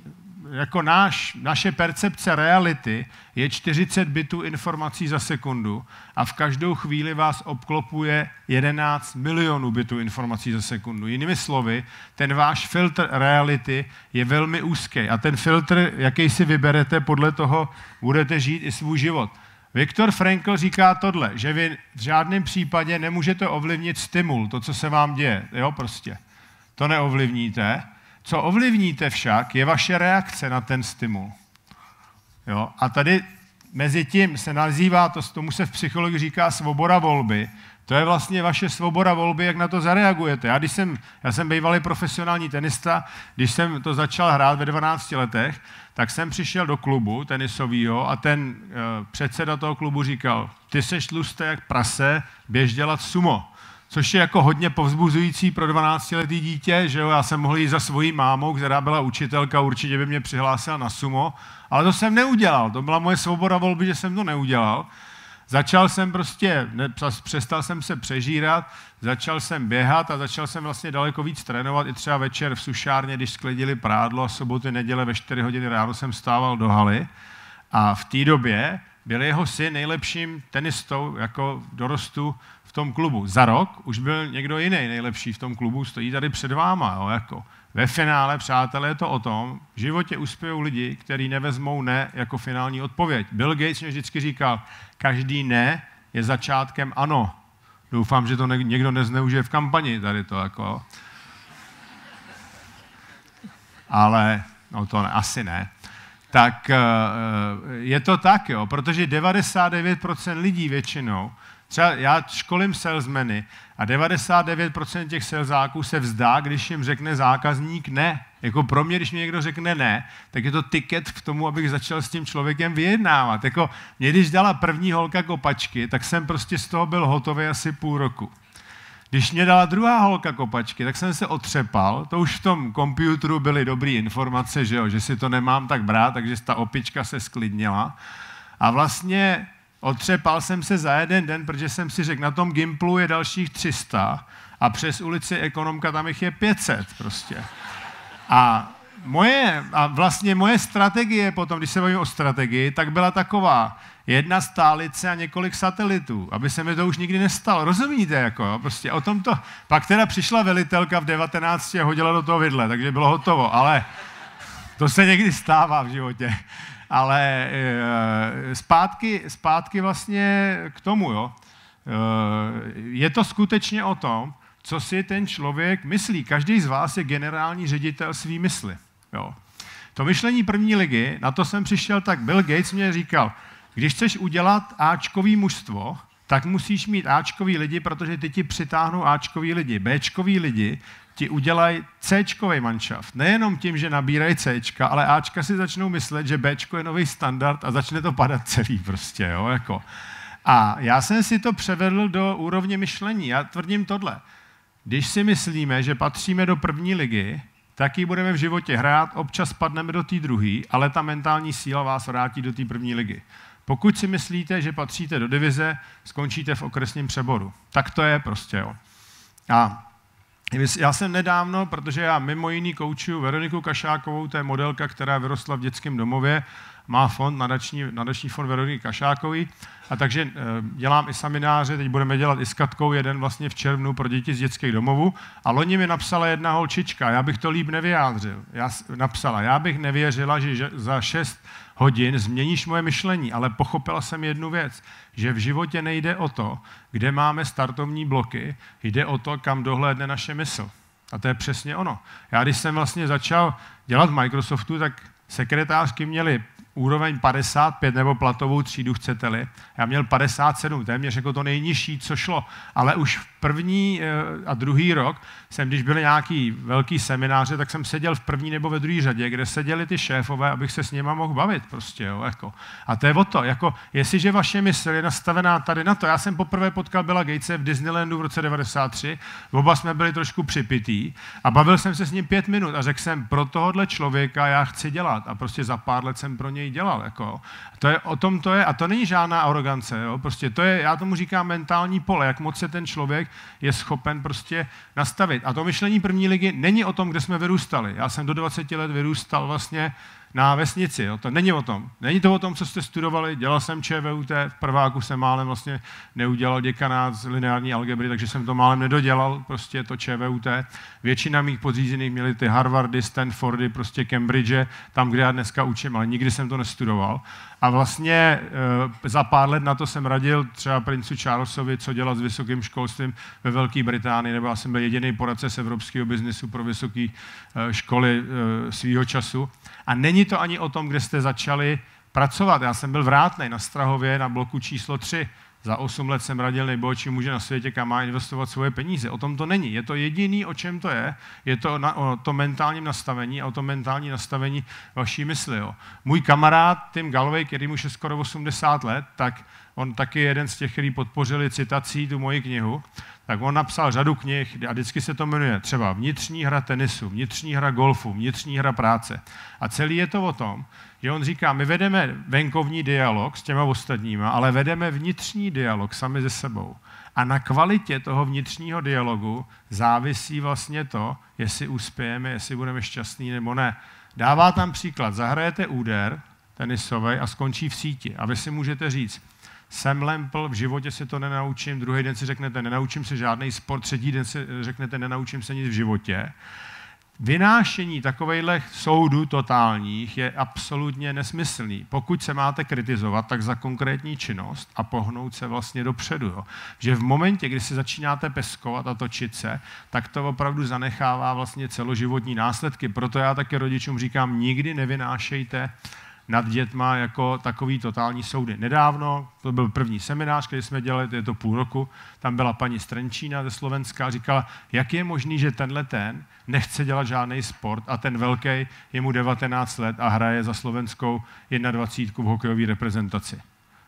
jako náš, naše percepce reality je čtyřicet bitů informací za sekundu a v každou chvíli vás obklopuje jedenáct milionů bitů informací za sekundu. Jinými slovy, ten váš filtr reality je velmi úzký a ten filtr, jaký si vyberete, podle toho budete žít i svůj život. Viktor Frankl říká tohle, že vy v žádném případě nemůžete ovlivnit stimul, to, co se vám děje, jo, prostě. To neovlivníte. Co ovlivníte však, je vaše reakce na ten stimul. Jo? A tady mezi tím se nazývá, to, tomu se v psychologii říká svoboda volby. To je vlastně vaše svoboda volby, jak na to zareagujete. Já, když jsem, já jsem bývalý profesionální tenista, když jsem to začal hrát ve dvanácti letech, tak jsem přišel do klubu tenisového a ten e, předseda toho klubu říkal, ty seš tlustý jak prase, běž dělat sumo. Což je jako hodně povzbuzující pro dvanáctiletý dítě, že jo, já jsem mohl jít za svojí mámou, která byla učitelka, určitě by mě přihlásila na sumo, ale to jsem neudělal, to byla moje svoboda volby, že jsem to neudělal. Začal jsem prostě, ne, přestal jsem se přežírat, začal jsem běhat a začal jsem vlastně daleko víc trénovat, i třeba večer v sušárně, když sklidili prádlo a soboty, neděle ve čtyři hodiny ráno jsem stával do haly a v té době byl jeho syn nejlepším tenistou jako dorostu v tom klubu. Za rok už byl někdo jiný nejlepší v tom klubu, stojí tady před váma. Jo, jako. Ve finále, přátelé, je to o tom, v životě uspějou lidi, kteří nevezmou ne jako finální odpověď. Bill Gates mě vždycky říkal, každý ne je začátkem ano. Doufám, že to někdo nezneužije v kampani tady to. Jako. Ale no to ne, asi ne. Tak je to tak, jo, protože devadesát devět procent lidí většinou, třeba já školím salesmeny a devadesát devět procent těch salesáků se vzdá, když jim řekne zákazník ne. Jako pro mě, když mi někdo řekne ne, tak je to tiket k tomu, abych začal s tím člověkem vyjednávat. Jako mě, když dala první holka kopačky, tak jsem prostě z toho byl hotový asi půl roku. Když mě dala druhá holka kopačky, tak jsem se otřepal, to už v tom komputeru byly dobré informace, že jo, že si to nemám tak brát, takže ta opička se sklidnila. A vlastně otřepal jsem se za jeden den, protože jsem si řekl, na tom Gimplu je dalších tři sta a přes ulici Ekonomka tam jich je pět set prostě. A, moje, a vlastně moje strategie potom, když se bavím o strategii, tak byla taková, jedna stálice a několik satelitů, aby se mi to už nikdy nestalo. Rozumíte, jako jo? Prostě o tom to... Pak teda přišla velitelka v devatenácti a hodila do toho vidle, takže bylo hotovo, ale to se někdy stává v životě. Ale e, zpátky, zpátky vlastně k tomu, jo. E, je to skutečně o tom, co si ten člověk myslí. Každý z vás je generální ředitel svý mysli, jo. To myšlení první ligy, na to jsem přišel, tak Bill Gates mě říkal, když chceš udělat áčkový mužstvo, tak musíš mít áčkový lidi, protože ty ti přitáhnou áčkový lidi. Béčkový lidi ti udělají céčkový manšaft. Nejenom tím, že nabírají céčka, ale áčka si začnou myslet, že béčko je nový standard a začne to padat celý prostě. Jo, jako. A já jsem si to převedl do úrovně myšlení. Já tvrdím tohle. Když si myslíme, že patříme do první ligy, tak ji budeme v životě hrát, občas padneme do té druhé, ale ta mentální síla vás vrátí do té první ligy. Pokud si myslíte, že patříte do divize, skončíte v okresním přeboru. Tak to je prostě, jo. A já jsem nedávno, protože já mimo jiný koučuju Veroniku Kašákovou, to je modelka, která vyrostla v dětském domově, má fond, nadační, nadační fond Veroniky Kašákový, a takže dělám i semináře, teď budeme dělat i s Katkou jeden vlastně v červnu pro děti z dětských domovů, a loni mi napsala jedna holčička, já bych to líp nevyjádřil, já, napsala, já bych nevěřila, že za šest hodin změníš moje myšlení, ale pochopila jsem jednu věc, že v životě nejde o to, kde máme startovní bloky, jde o to, kam dohlédne naše mysl. A to je přesně ono. Já když jsem vlastně začal dělat v Microsoftu, tak sekretářky měly úroveň padesát pět nebo platovou třídu, chcete-li. Já měl padesát sedm, téměř jako to nejnižší, co šlo. Ale už v první a druhý rok jsem, když byly nějaký velký semináře, tak jsem seděl v první nebo ve druhý řadě, kde seděli ty šéfové, abych se s nima mohl bavit prostě. Jo, jako. A to je o to, jako, jestliže vaše mysl je nastavená tady na to. Já jsem poprvé potkal Billa Gatese v Disneylandu v roce devadesát tři, oba jsme byli trošku připití a bavil jsem se s ním pět minut a řekl jsem, pro tohohle člověka já chci dělat a prostě za pár let jsem pro něj dělal. Jako. To je, o tom to je, a to není žádná arogance, jo? Prostě to je, já tomu říkám mentální pole, jak moc se ten člověk je schopen prostě nastavit. A to myšlení první ligy není o tom, kde jsme vyrůstali. Já jsem do dvaceti let vyrůstal vlastně na vesnici, jo? To není o tom. Není to o tom, co jste studovali, dělal jsem ČVUT, v prváku jsem málem vlastně neudělal děkanát z lineární algebry, takže jsem to málem nedodělal, prostě to ČVUT. Většina mých podřízených měli ty Harvardy, Stanfordy, prostě Cambridge, tam, kde já dneska učím, ale nikdy jsem to nestudoval. A vlastně e, za pár let na to jsem radil třeba princu Charlesovi, co dělat s vysokým školstvím ve Velké Británii, nebo já jsem byl jediný poradce z evropského biznesu pro vysoké e, školy e, svýho času. A není to ani o tom, kde jste začali pracovat. Já jsem byl vrátnej na Strahově na bloku číslo tři. Za osm let jsem radil nejbohatší muže na světě, kam má investovat svoje peníze. O tom to není. Je to jediný, o čem to je. Je to na, o tom mentálním nastavení a o tom mentální nastavení vaší mysli. Jo. Můj kamarád Tim Galway, který mu je skoro osmdesát let, tak on taky je jeden z těch, který podpořili citací tu moji knihu, tak on napsal řadu knih a vždycky se to jmenuje třeba Vnitřní hra tenisu, Vnitřní hra golfu, Vnitřní hra práce. A celý je to o tom, že on říká, my vedeme venkovní dialog s těma ostatníma, ale vedeme vnitřní dialog sami se sebou. A na kvalitě toho vnitřního dialogu závisí vlastně to, jestli uspějeme, jestli budeme šťastní nebo ne. Dává tam příklad, zahrajete úder tenisový a skončí v síti. A vy si můžete říct, jsem lempl, v životě se to nenaučím, druhý den si řeknete, nenaučím se žádný sport, třetí den si řeknete, nenaučím se nic v životě. Vynášení takovejhle soudů totálních je absolutně nesmyslný. Pokud se máte kritizovat, tak za konkrétní činnost a pohnout se vlastně dopředu. Jo. Že v momentě, kdy se začínáte peskovat a točit se, tak to opravdu zanechává vlastně celoživotní následky. Proto já také rodičům říkám, nikdy nevynášejte nad dětma jako takový totální soudy. Nedávno, to byl první seminář, který jsme dělali, je to půl roku, tam byla paní Strenčína ze Slovenska a říkala, jak je možný, že tenhle ten nechce dělat žádný sport a ten velký je mu devatenáct let a hraje za slovenskou jednadvacítku v hokejové reprezentaci.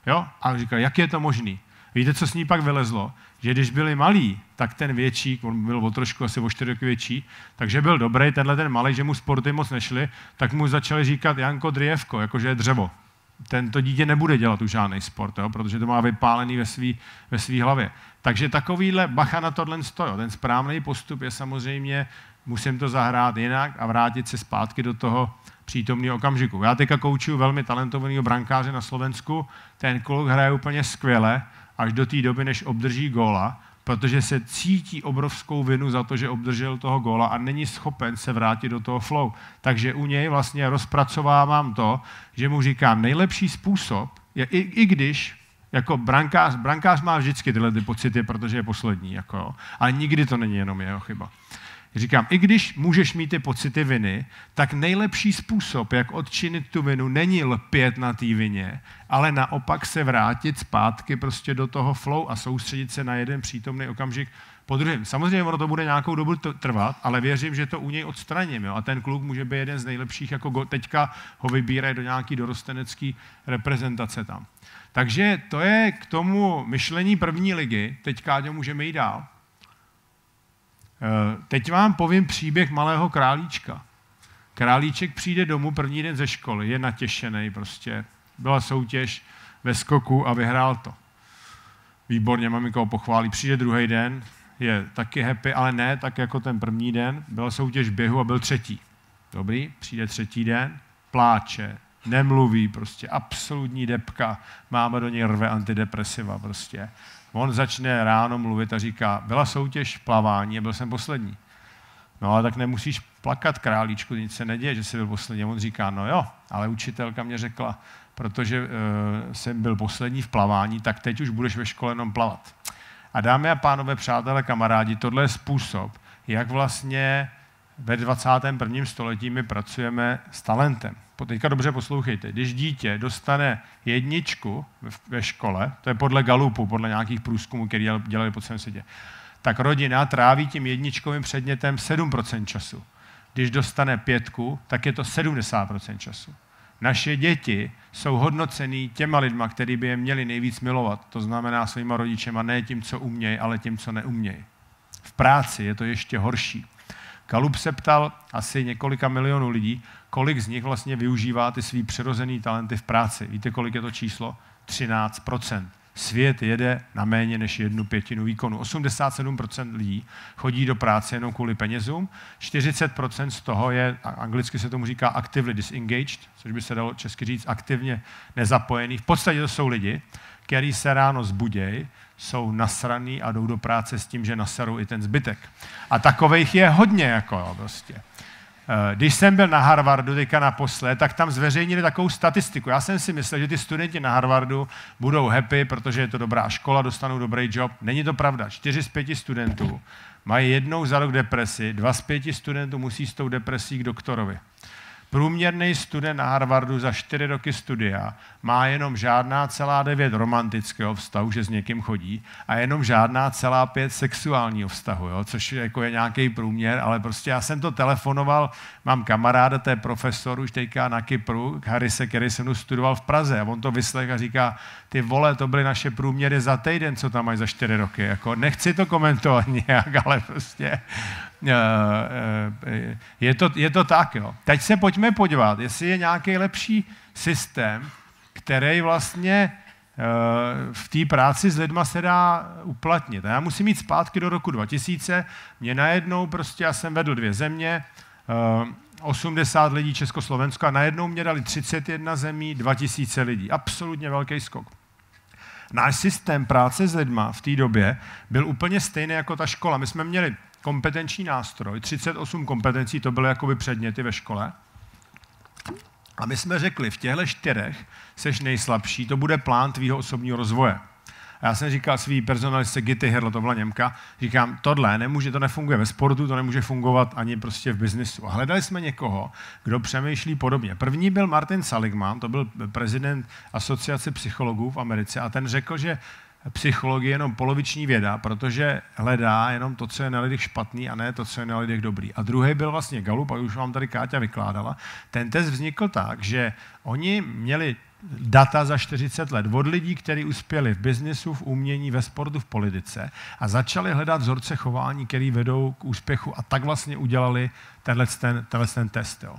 Jo? A říkala, jak je to možný? Víte, co s ní pak vylezlo? Že když byli malí, tak ten větší, on byl o trošku asi o čtyři roky větší, takže byl dobrý, tenhle ten malý, že mu sporty moc nešly, tak mu začali říkat Janko Drijevko, jakože je dřevo. Tento dítě nebude dělat už žádný sport, jo, protože to má vypálený ve svý, ve svý hlavě. Takže takovýhle bacha na tohle stojí. Ten správný postup je samozřejmě, musím to zahrát jinak a vrátit se zpátky do toho přítomného okamžiku. Já teďka koučuju velmi talentovaného brankáře na Slovensku, ten kluk hraje úplně skvěle, až do té doby, než obdrží góla, protože se cítí obrovskou vinu za to, že obdržel toho góla a není schopen se vrátit do toho flow. Takže u něj vlastně rozpracovávám to, že mu říkám, nejlepší způsob je, i, i když jako brankář, brankář má vždycky tyhle ty pocity, protože je poslední, jako, ale nikdy to není jenom jeho chyba. Říkám, i když můžeš mít ty pocity viny, tak nejlepší způsob, jak odčinit tu vinu, není lpět na té vině, ale naopak se vrátit zpátky prostě do toho flow a soustředit se na jeden přítomný okamžik po druhém. Samozřejmě ono to bude nějakou dobu trvat, ale věřím, že to u něj odstraním. Jo? A ten kluk může být jeden z nejlepších, jako go, teďka ho vybírají do nějaký dorostenecké reprezentace tam. Takže to je k tomu myšlení první ligy, teďka můžeme jít dál. Teď vám povím příběh malého králíčka. Králíček přijde domů první den ze školy, je natěšený prostě. Byla soutěž ve skoku a vyhrál to. Výborně, maminka ho pochválí. Přijde druhý den, je taky happy, ale ne tak jako ten první den. Byla soutěž běhu a byl třetí. Dobrý, přijde třetí den, pláče, nemluví prostě, absolutní depka. Máma do něj rve antidepresiva prostě. On začne ráno mluvit a říká, byla soutěž plavání a byl jsem poslední. No ale tak nemusíš plakat, králíčku, nic se neděje, že jsi byl poslední. On říká, no jo, ale učitelka mě řekla, protože uh, jsem byl poslední v plavání, tak teď už budeš ve škole jenom plavat. A dámy a pánové, přátelé, kamarádi, tohle je způsob, jak vlastně ve dvacátém prvním století my pracujeme s talentem. Teďka dobře poslouchejte. Když dítě dostane jedničku ve škole, to je podle Galupu, podle nějakých průzkumů, které dělali po celém světě, tak rodina tráví tím jedničkovým předmětem sedm procent času. Když dostane pětku, tak je to sedmdesát procent času. Naše děti jsou hodnocený těma lidma, který by je měli nejvíc milovat. To znamená svýma rodičema, ne tím, co umějí, ale tím, co neumějí. V práci je to ještě horší. Galup se ptal asi několika milionů lidí, kolik z nich vlastně využívá ty svý přirozený talenty v práci. Víte, kolik je to číslo? třináct procent. Svět jede na méně než jednu pětinu výkonu. osmdesát sedm procent lidí chodí do práce jenom kvůli penězům. čtyřicet procent z toho je, anglicky se tomu říká actively disengaged, což by se dalo česky říct aktivně nezapojený. V podstatě to jsou lidi, kteří se ráno zbudějí, jsou nasraný a jdou do práce s tím, že naserou i ten zbytek. A takovejch je hodně, jako prostě. Když jsem byl na Harvardu teďka naposled, tak tam zveřejnili takovou statistiku. Já jsem si myslel, že ty studenti na Harvardu budou happy, protože je to dobrá škola, dostanou dobrý job. Není to pravda. Čtyři z pěti studentů mají jednou za rok depresi, dva z pěti studentů musí s tou depresí k doktorovi. Průměrný student na Harvardu za čtyři roky studia má jenom žádná celá devět romantického vztahu, že s někým chodí, a jenom žádná celá pět sexuálního vztahu, jo? Což jako je nějaký průměr, ale prostě já jsem to telefonoval, mám kamaráda, to je profesor už teďka na Kypru, Harise, který se mnou studoval v Praze, a on to vyslech a říká, ty vole, to byly naše průměry za týden, co tam mají za čtyři roky, jako nechci to komentovat nějak, ale prostě... Je to, je to tak, jo. Teď se pojďme podívat, jestli je nějaký lepší systém, který vlastně v té práci s lidma se dá uplatnit. A já musím jít zpátky do roku dva tisíce, mě najednou prostě, já jsem vedl dvě země, osmdesát lidí Československa, a najednou mě dali třicet jedna zemí, dva tisíce lidí. Absolutně velký skok. Náš systém práce s lidma v té době byl úplně stejný jako ta škola. My jsme měli kompetenční nástroj, třicet osm kompetencí, to byly jakoby předměty ve škole. A my jsme řekli, v těchto čtyřech seš nejslabší, to bude plán tvýho osobního rozvoje. A já jsem říkal svý personalistce Gity Herl, to byla Němka, říkám, tohle nemůže, to nefunguje ve sportu, to nemůže fungovat ani prostě v biznisu. A hledali jsme někoho, kdo přemýšlí podobně. První byl Martin Seligman, to byl prezident asociace psychologů v Americe, a ten řekl, že psychologie je jenom poloviční věda, protože hledá jenom to, co je na lidech špatný, a ne to, co je na lidech dobrý. A druhý byl vlastně Galup, a už vám tady Káťa vykládala. Ten test vznikl tak, že oni měli data za čtyřicet let od lidí, kteří uspěli v biznesu, v umění, ve sportu, v politice, a začali hledat vzorce chování, které vedou k úspěchu, a tak vlastně udělali tenhle ten, tenhle ten test. Jo.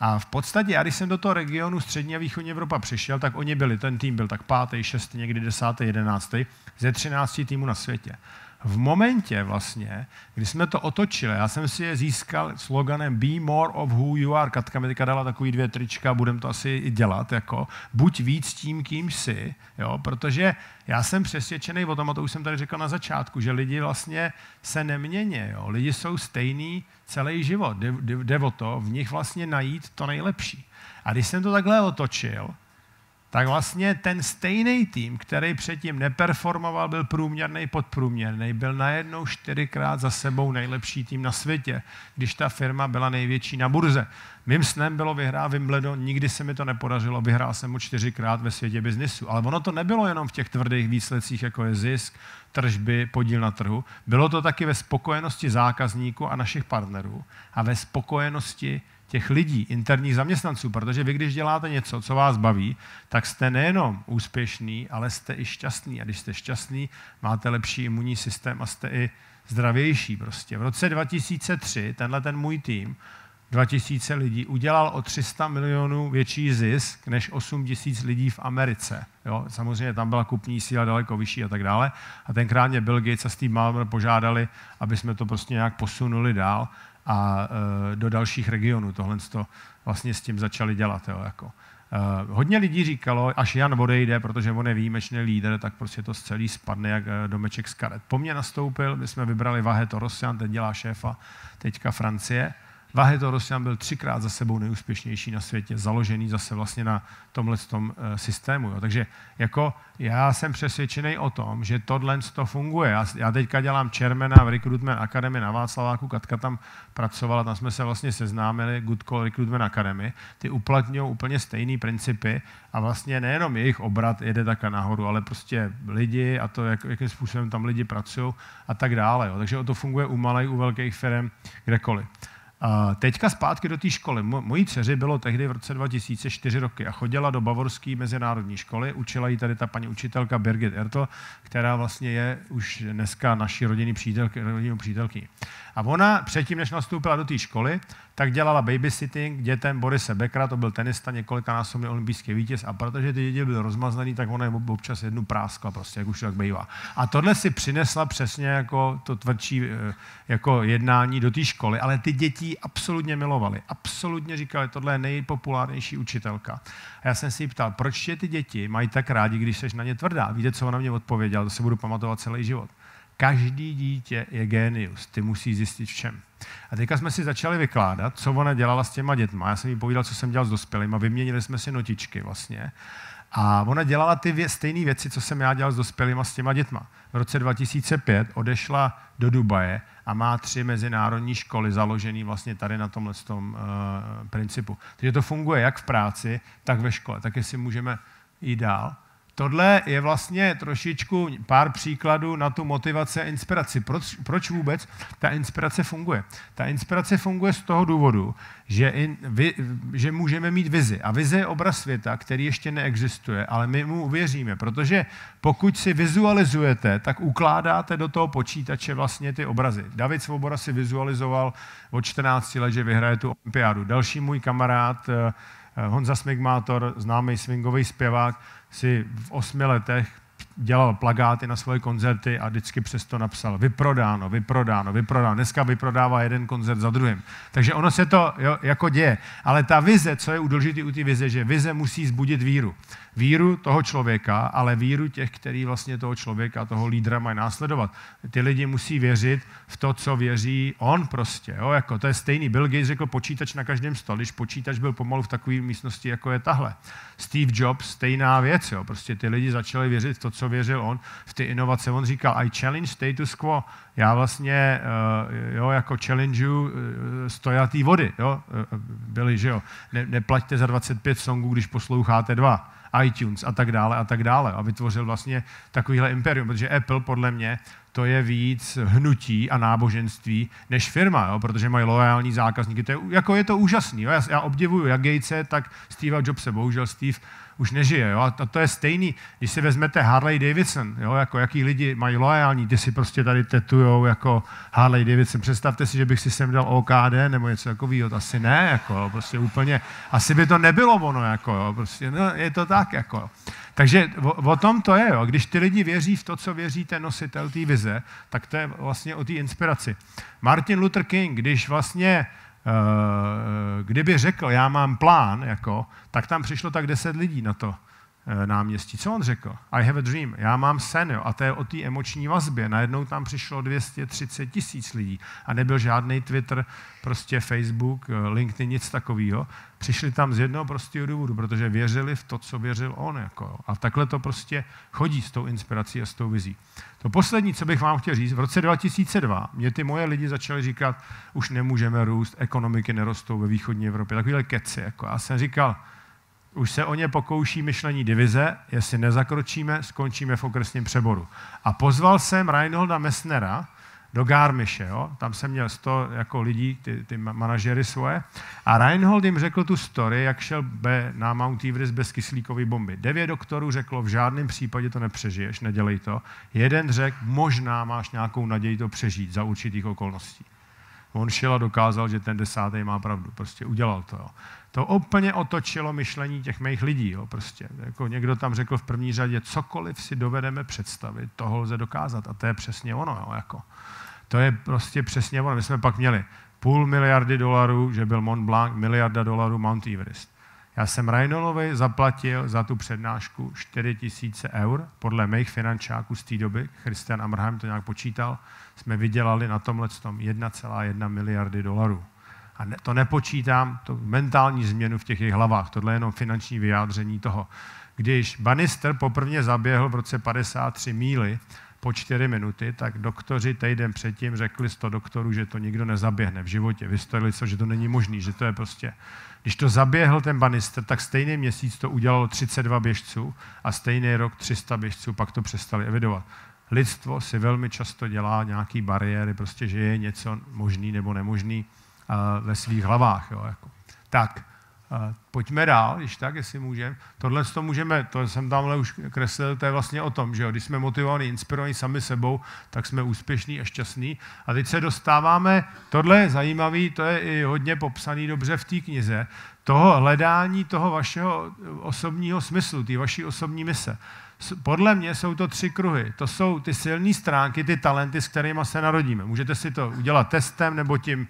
A v podstatě, já když jsem do toho regionu střední a východní Evropa přišel, tak oni byli, ten tým byl tak pátý, šestý, někdy desátý, jedenáctý, ze třinácti týmů na světě. V momentě vlastně, kdy jsme to otočili, já jsem si je získal sloganem Be more of who you are. Katka mi teďka dala takový dvě trička, budem to asi i dělat, jako buď víc tím, kým jsi, jo, protože já jsem přesvědčený o tom, a to už jsem tady řekl na začátku, že lidi vlastně se nemění, jo, lidi jsou stejný celý život, jde o to v nich vlastně najít to nejlepší. A když jsem to takhle otočil, tak vlastně ten stejný tým, který předtím neperformoval, byl průměrný, podprůměrný, byl najednou čtyřikrát za sebou nejlepší tým na světě, když ta firma byla největší na burze. Mým snem bylo vyhrát Wimbledon, nikdy se mi to nepodařilo, vyhrál jsem ho čtyřikrát ve světě biznisu. Ale ono to nebylo jenom v těch tvrdých výsledcích, jako je zisk, tržby, podíl na trhu. Bylo to taky ve spokojenosti zákazníků a našich partnerů a ve spokojenosti těch lidí, interních zaměstnanců, protože vy, když děláte něco, co vás baví, tak jste nejenom úspěšný, ale jste i šťastný. A když jste šťastný, máte lepší imunní systém a jste i zdravější prostě. V roce dva tisíce tři tenhle ten můj tým, dva tisíce lidí, udělal o tři sta milionů větší zisk než osm tisíc lidí v Americe. Jo, samozřejmě tam byla kupní síla daleko vyšší a tak dále. A tenkrát mě Bill Gates a Steve Ballmer požádali, aby jsme to prostě nějak posunuli dál a e, do dalších regionů. Tohle to vlastně s tím začali dělat. Jo, jako. e, hodně lidí říkalo, až Jan odejde, protože on je výjimečný líder, tak prostě to celý spadne jak domeček z karet. Po mně nastoupil, my jsme vybrali Vahe Torosian, ten dělá šéfa teďka Francie, Vaheto Rosjan byl třikrát za sebou nejúspěšnější na světě, založený zase vlastně na tomhletom systému. Jo. Takže jako já jsem přesvědčený o tom, že tohle to funguje. Já, já teďka dělám chairmana v Recruitment Academy na Václaváku, Katka tam pracovala, tam jsme se vlastně seznámili, Good Call Recruitment Academy. Ty uplatňují úplně stejné principy a vlastně nejenom jejich obrat jede takhle nahoru, ale prostě lidi a to, jak, jakým způsobem tam lidi pracují a tak dále. Jo. Takže to funguje u malých, u velkých firm, kdekoliv. A teďka zpátky do té školy. Mojí dceři bylo tehdy v roce dva tisíce čtyři roky a chodila do bavorské mezinárodní školy. Učila ji tady ta paní učitelka Birgit Ertl, která vlastně je už dneska naší rodinnou přítelky, přítelky. A ona předtím, než nastoupila do té školy, tak dělala babysitting dětem Borise Beckera, to byl tenista, několikanásobný olympijský vítěz, a protože ty děti byly rozmaznaný, tak ona je občas jednu práskla, prostě, jak už tak bývá. A tohle si přinesla přesně jako to tvrdší jako jednání do té školy, ale ty děti absolutně milovali, absolutně říkali, tohle je nejpopulárnější učitelka. A já jsem si ji ptal, proč tě ty děti mají tak rádi, když seš na ně tvrdá? Víte, co ona mě odpověděla, to se budu pamatovat celý život. Každý dítě je génius, ty musí zjistit v čem. A teďka jsme si začali vykládat, co ona dělala s těma dětma. Já jsem jí povídal, co jsem dělal s dospělýma, vyměnili jsme si notičky vlastně. A ona dělala ty vě- stejné věci, co jsem já dělal s dospělýma s těma dětma. V roce dva tisíce pět odešla do Dubaje a má tři mezinárodní školy založené vlastně tady na tomhle tom, uh, principu. Takže to funguje jak v práci, tak ve škole. Tak jestli můžeme jít dál. Tohle je vlastně trošičku pár příkladů na tu motivaci a inspiraci. Proč, proč vůbec ta inspirace funguje? Ta inspirace funguje z toho důvodu, že, in, vy, že můžeme mít vizi. A vize je obraz světa, který ještě neexistuje, ale my mu věříme, protože pokud si vizualizujete, tak ukládáte do toho počítače vlastně ty obrazy. David Svoboda si vizualizoval od čtrnácti let, že vyhraje tu olympiádu. Další můj kamarád Honza Smigmátor, známý swingový zpěvák, si v osmi letech dělal plakáty na svoje koncerty a vždycky přesto napsal vyprodáno, vyprodáno, vyprodáno. Dneska vyprodává jeden koncert za druhým. Takže ono se to jo, jako děje. Ale ta vize, co je důležité u té vize, že vize musí zbudit víru. Víru toho člověka, ale víru těch, který vlastně toho člověka, toho lídra mají následovat. Ty lidi musí věřit v to, co věří on prostě. Jo? Jako to je stejný. Bill Gates řekl počítač na každém stole, když počítač byl pomalu v takové místnosti, jako je tahle. Steve Jobs, stejná věc. Jo? Prostě ty lidi začali věřit v to, co věřil on, v ty inovace. On říkal, I challenge status quo. Já vlastně, jo, jako challengeu stojatý vody. Jo? Byli, že jo, ne, neplaťte za dvacet pět songů, když posloucháte dva. iTunes a tak dále a tak dále. A vytvořil vlastně takovýhle imperium, protože Apple podle mě to je víc hnutí a náboženství než firma, jo? Protože mají loajální zákazníky. To je, jako je to úžasný. Jo? Já, já obdivuju jak Gatese, tak Steve Jobse. Bohužel Steve už nežije. Jo? A to, to je stejný, když si vezmete Harley Davidson, jo? Jako jaký lidi mají loajální, ty si prostě tady tetujou jako Harley Davidson. Představte si, že bych si sem dal O K D nebo něco takového, asi ne, jako, prostě úplně, asi by to nebylo ono, jako, jo? Prostě, no, je to tak, jako. Takže o, o tom to je, jo? Když ty lidi věří v to, co věří ten nositel té vize, tak to je vlastně o té inspiraci. Martin Luther King, když vlastně kdyby řekl, já mám plán, jako, tak tam přišlo tak deset lidí na to náměstí. Co on řekl? I have a dream. Já mám sen, jo, a to je o té emoční vazbě. Najednou tam přišlo dvě stě třicet tisíc lidí a nebyl žádný Twitter, prostě Facebook, LinkedIn, nic takového. Přišli tam z jednoho prostého důvodu, protože věřili v to, co věřil on. Jako, jo. A takhle to prostě chodí s tou inspirací a s tou vizí. To poslední, co bych vám chtěl říct, v roce dva tisíce dva mě ty moje lidi začali říkat, už nemůžeme růst, ekonomiky nerostou ve východní Evropě. Takovýhle keci. Jako. Já jsem říkal, už se o ně pokouší myšlení divize, jestli nezakročíme, skončíme v okresním přeboru. A pozval jsem Reinholda Messnera do Garmiše, jo? Tam jsem měl sto jako lidí, ty, ty manažery svoje, a Reinhold jim řekl tu story, jak šel be, na Mount Everest bez kyslíkové bomby. Devět doktorů řeklo, v žádném případě to nepřežiješ, nedělej to. Jeden řekl, možná máš nějakou naději to přežít za určitých okolností. On šel a dokázal, že ten desátý má pravdu, prostě udělal to. Jo. To úplně otočilo myšlení těch mých lidí. Jo, prostě. Jako někdo tam řekl v první řadě, cokoliv si dovedeme představit, toho lze dokázat. A to je přesně ono. Jo, jako. To je prostě přesně ono. My jsme pak měli půl miliardy dolarů, že byl Mont Blanc, miliarda dolarů Mount Everest. Já jsem Reinholdovi zaplatil za tu přednášku čtyři tisíce eur, podle mých finančáků z té doby, Christian Amerheim to nějak počítal, jsme vydělali na tomhle tom jedna celá jedna miliardy dolarů. A ne, to nepočítám, to mentální změnu v těch jejich hlavách. Tohle je jenom finanční vyjádření toho. Když Bannister poprvně zaběhl v roce padesát tři míly po čtyři minuty, tak doktoři týden předtím řekli sto doktorů, že to nikdo nezaběhne v životě. Vysvětlili se, že to není možné, že to je prostě... Když to zaběhl ten Bannister, tak stejný měsíc to udělalo třicet dva běžců a stejný rok tři sta běžců, pak to přestali evidovat. Lidstvo si velmi často dělá nějaké bariéry, prostě, že je něco možný nebo nemožný uh, ve svých hlavách. Jo, jako. Tak, uh, pojďme dál, když tak, jestli můžeme. Tohle to můžeme, to jsem tamhle už kreslil, to je vlastně o tom, že jo, když jsme motivovaní, inspirovaní sami sebou, tak jsme úspěšní a šťastní. A teď se dostáváme, tohle je zajímavé, to je i hodně popsané dobře v té knize, toho hledání toho vašeho osobního smyslu, té vaší osobní mise. Podle mě jsou to tři kruhy. To jsou ty silné stránky, ty talenty, s kterými se narodíme. Můžete si to udělat testem nebo tím,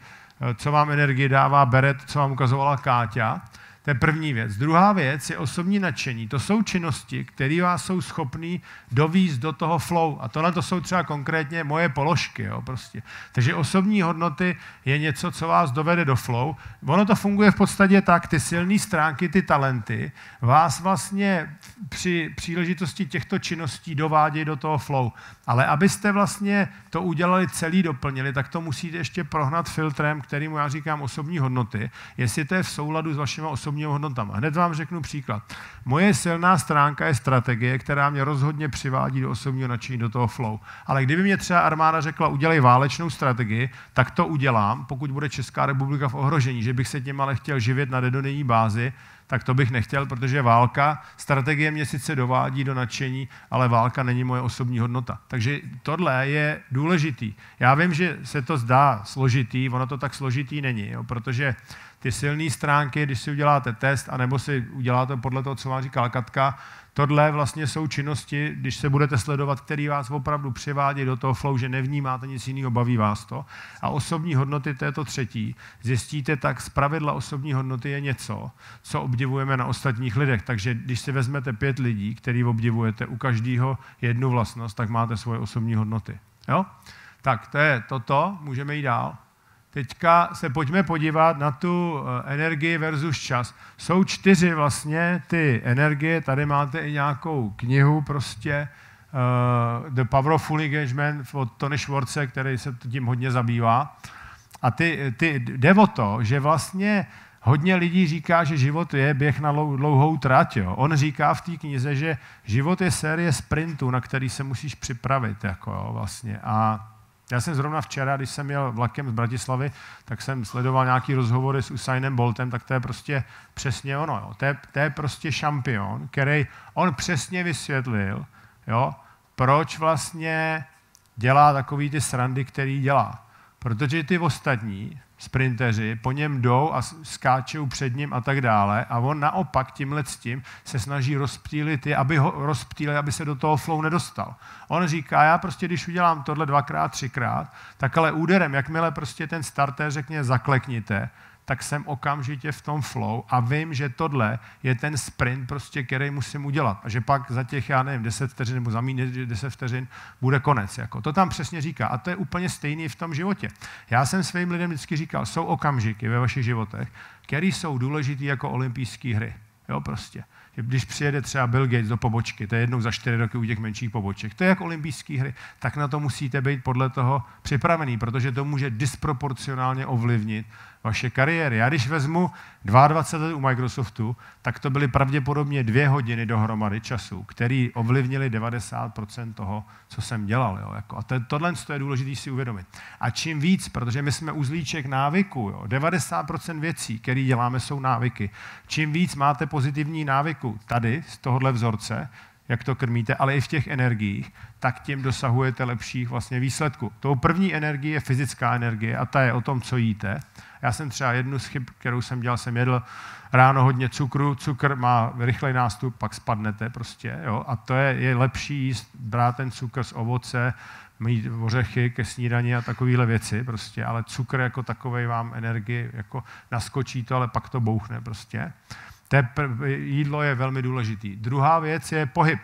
co vám energii dává Beret, co vám ukazovala Káťa. To je první věc. Druhá věc je osobní nadšení. To jsou činnosti, které vás jsou schopný dovízt do toho flow. A tohle to jsou třeba konkrétně moje položky. Jo, prostě. Takže osobní hodnoty je něco, co vás dovede do flow. Ono to funguje v podstatě tak, ty silné stránky, ty talenty, vás vlastně při příležitosti těchto činností dovádějí do toho flow. Ale abyste vlastně to udělali celý, doplnili, tak to musíte ještě prohnat filtrem, kterému já říkám osobní hodnoty, jestli to je v souladu s vašima osobními hodnotama. Hned vám řeknu příklad. Moje silná stránka je strategie, která mě rozhodně přivádí do osobního nadšení, do toho flow. Ale kdyby mě třeba armáda řekla, udělej válečnou strategii, tak to udělám, pokud bude Česká republika v ohrožení, že bych se tím ale chtěl živit na denní bázi, tak to bych nechtěl, protože válka, strategie mě sice dovádí do nadšení, ale válka není moje osobní hodnota. Takže tohle je důležitý. Já vím, že se to zdá složitý, ono to tak složitý není, jo, protože ty silné stránky, když si uděláte test, anebo si uděláte podle toho, co vám říkala Katka, tohle vlastně jsou činnosti, když se budete sledovat, který vás opravdu přivádí do toho flow, že nevnímáte nic jiného, baví vás to. A osobní hodnoty, to je to třetí. Zjistíte tak, zpravidla osobní hodnoty je něco, co obdivujeme na ostatních lidech. Takže když si vezmete pět lidí, který obdivujete, u každého jednu vlastnost, tak máte svoje osobní hodnoty. Jo? Tak to je toto, můžeme jít dál. Teďka se pojďme podívat na tu energii versus čas. Jsou čtyři vlastně ty energie, tady máte i nějakou knihu prostě, uh, The Power of Full Engagement od Tony Schwartze, který se tím hodně zabývá. A ty, ty, jde o to, že vlastně hodně lidí říká, že život je běh na dlouhou trať. Jo. On říká v té knize, že život je série sprintů, na který se musíš připravit. Jako, jo, vlastně. A já jsem zrovna včera, když jsem jel vlakem z Bratislavy, tak jsem sledoval nějaký rozhovory s Usainem Boltem, tak to je prostě přesně ono. Jo. To, je, to je prostě šampion, který on přesně vysvětlil, jo, proč vlastně dělá takový ty srandy, který dělá. Protože ty ostatní sprinteři po něm jdou a skáčou před ním a tak dále a on naopak tímhle s tím se snaží rozptýlit je, aby ho rozptýlil, aby se do toho flow nedostal. On říká, já prostě když udělám tohle dvakrát, třikrát, tak ale úderem, jakmile prostě ten starter řekne zaklekněte, tak jsem okamžitě v tom flow a vím, že tohle je ten sprint, prostě, který musím udělat. A že pak za těch, já nevím, deset vteřin nebo za méně deset vteřin bude konec. Jako. To tam přesně říká. A to je úplně stejný v tom životě. Já jsem svým lidem vždycky říkal, jsou okamžiky ve vašich životech, které jsou důležitý jako olympijské hry. Jo, prostě. Když přijede třeba Bill Gates do pobočky, to je jednou za čtyři roky u těch menších poboček, to je jak olympijské hry, tak na to musíte být podle toho připravený, protože to může disproporcionálně ovlivnit vaše kariéry. Já když vezmu dvacet dva let u Microsoftu, tak to byly pravděpodobně dvě hodiny dohromady času, který ovlivnili devadesát procent toho, co jsem dělal. Jo, jako. A to, tohle je důležité si uvědomit. A čím víc, protože my jsme uzlíček návyku, jo, devadesát procent věcí, které děláme, jsou návyky. Čím víc máte pozitivní návyku tady, z tohohle vzorce, jak to krmíte, ale i v těch energiích, tak tím dosahujete lepších vlastně výsledků. Tou první energie je fyzická energie a ta je o tom, co jíte. Já jsem třeba jednu z chyb, kterou jsem dělal, jsem jedl ráno hodně cukru, cukr má rychlej nástup, pak spadnete prostě, jo, a to je, je lepší jíst, brát ten cukr z ovoce, mít ořechy ke snídani a takovéhle věci prostě, ale cukr jako takovej vám energii, jako naskočí to, ale pak to bouchne prostě. Jídlo je velmi důležitý. Druhá věc je pohyb.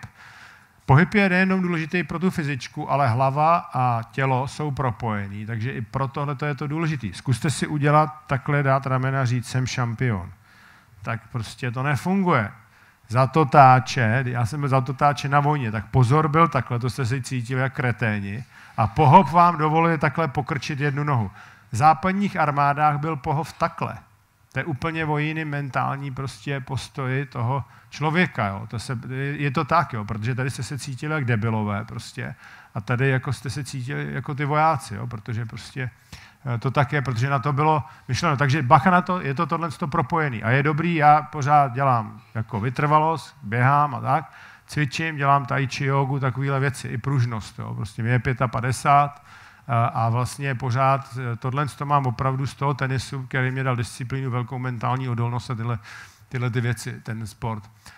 Pohyb je nejenom důležitý pro tu fyzičku, ale hlava a tělo jsou propojený, takže i pro tohle je to důležitý. Zkuste si udělat takhle, dát ramena a říct, jsem šampion. Tak prostě to nefunguje. Zatotáče, já jsem byl zatotáče na vojně, tak pozor byl takhle, to jste si cítili jak kreténi. A pohop vám dovoluje takhle pokrčit jednu nohu. V západních armádách byl pohov takhle. To je úplně o jiný mentální prostě postoji toho člověka. Jo. To se, je to tak, jo, protože tady jste se cítili jak debilové prostě a tady jako jste se cítili jako ty vojáci, jo, protože prostě to tak je, protože na to bylo myšleno. Takže bacha na to, je to tohle propojený. A je dobrý, já pořád dělám jako vytrvalost, běhám a tak, cvičím, dělám tai chi jogu, takovéhle věci, i pružnost. Jo. Prostě mě je padesát pět, a vlastně pořád tohle to mám opravdu z toho tenisu, který mě dal disciplínu, velkou mentální odolnost a tyhle, tyhle ty věci, ten sport. Uh,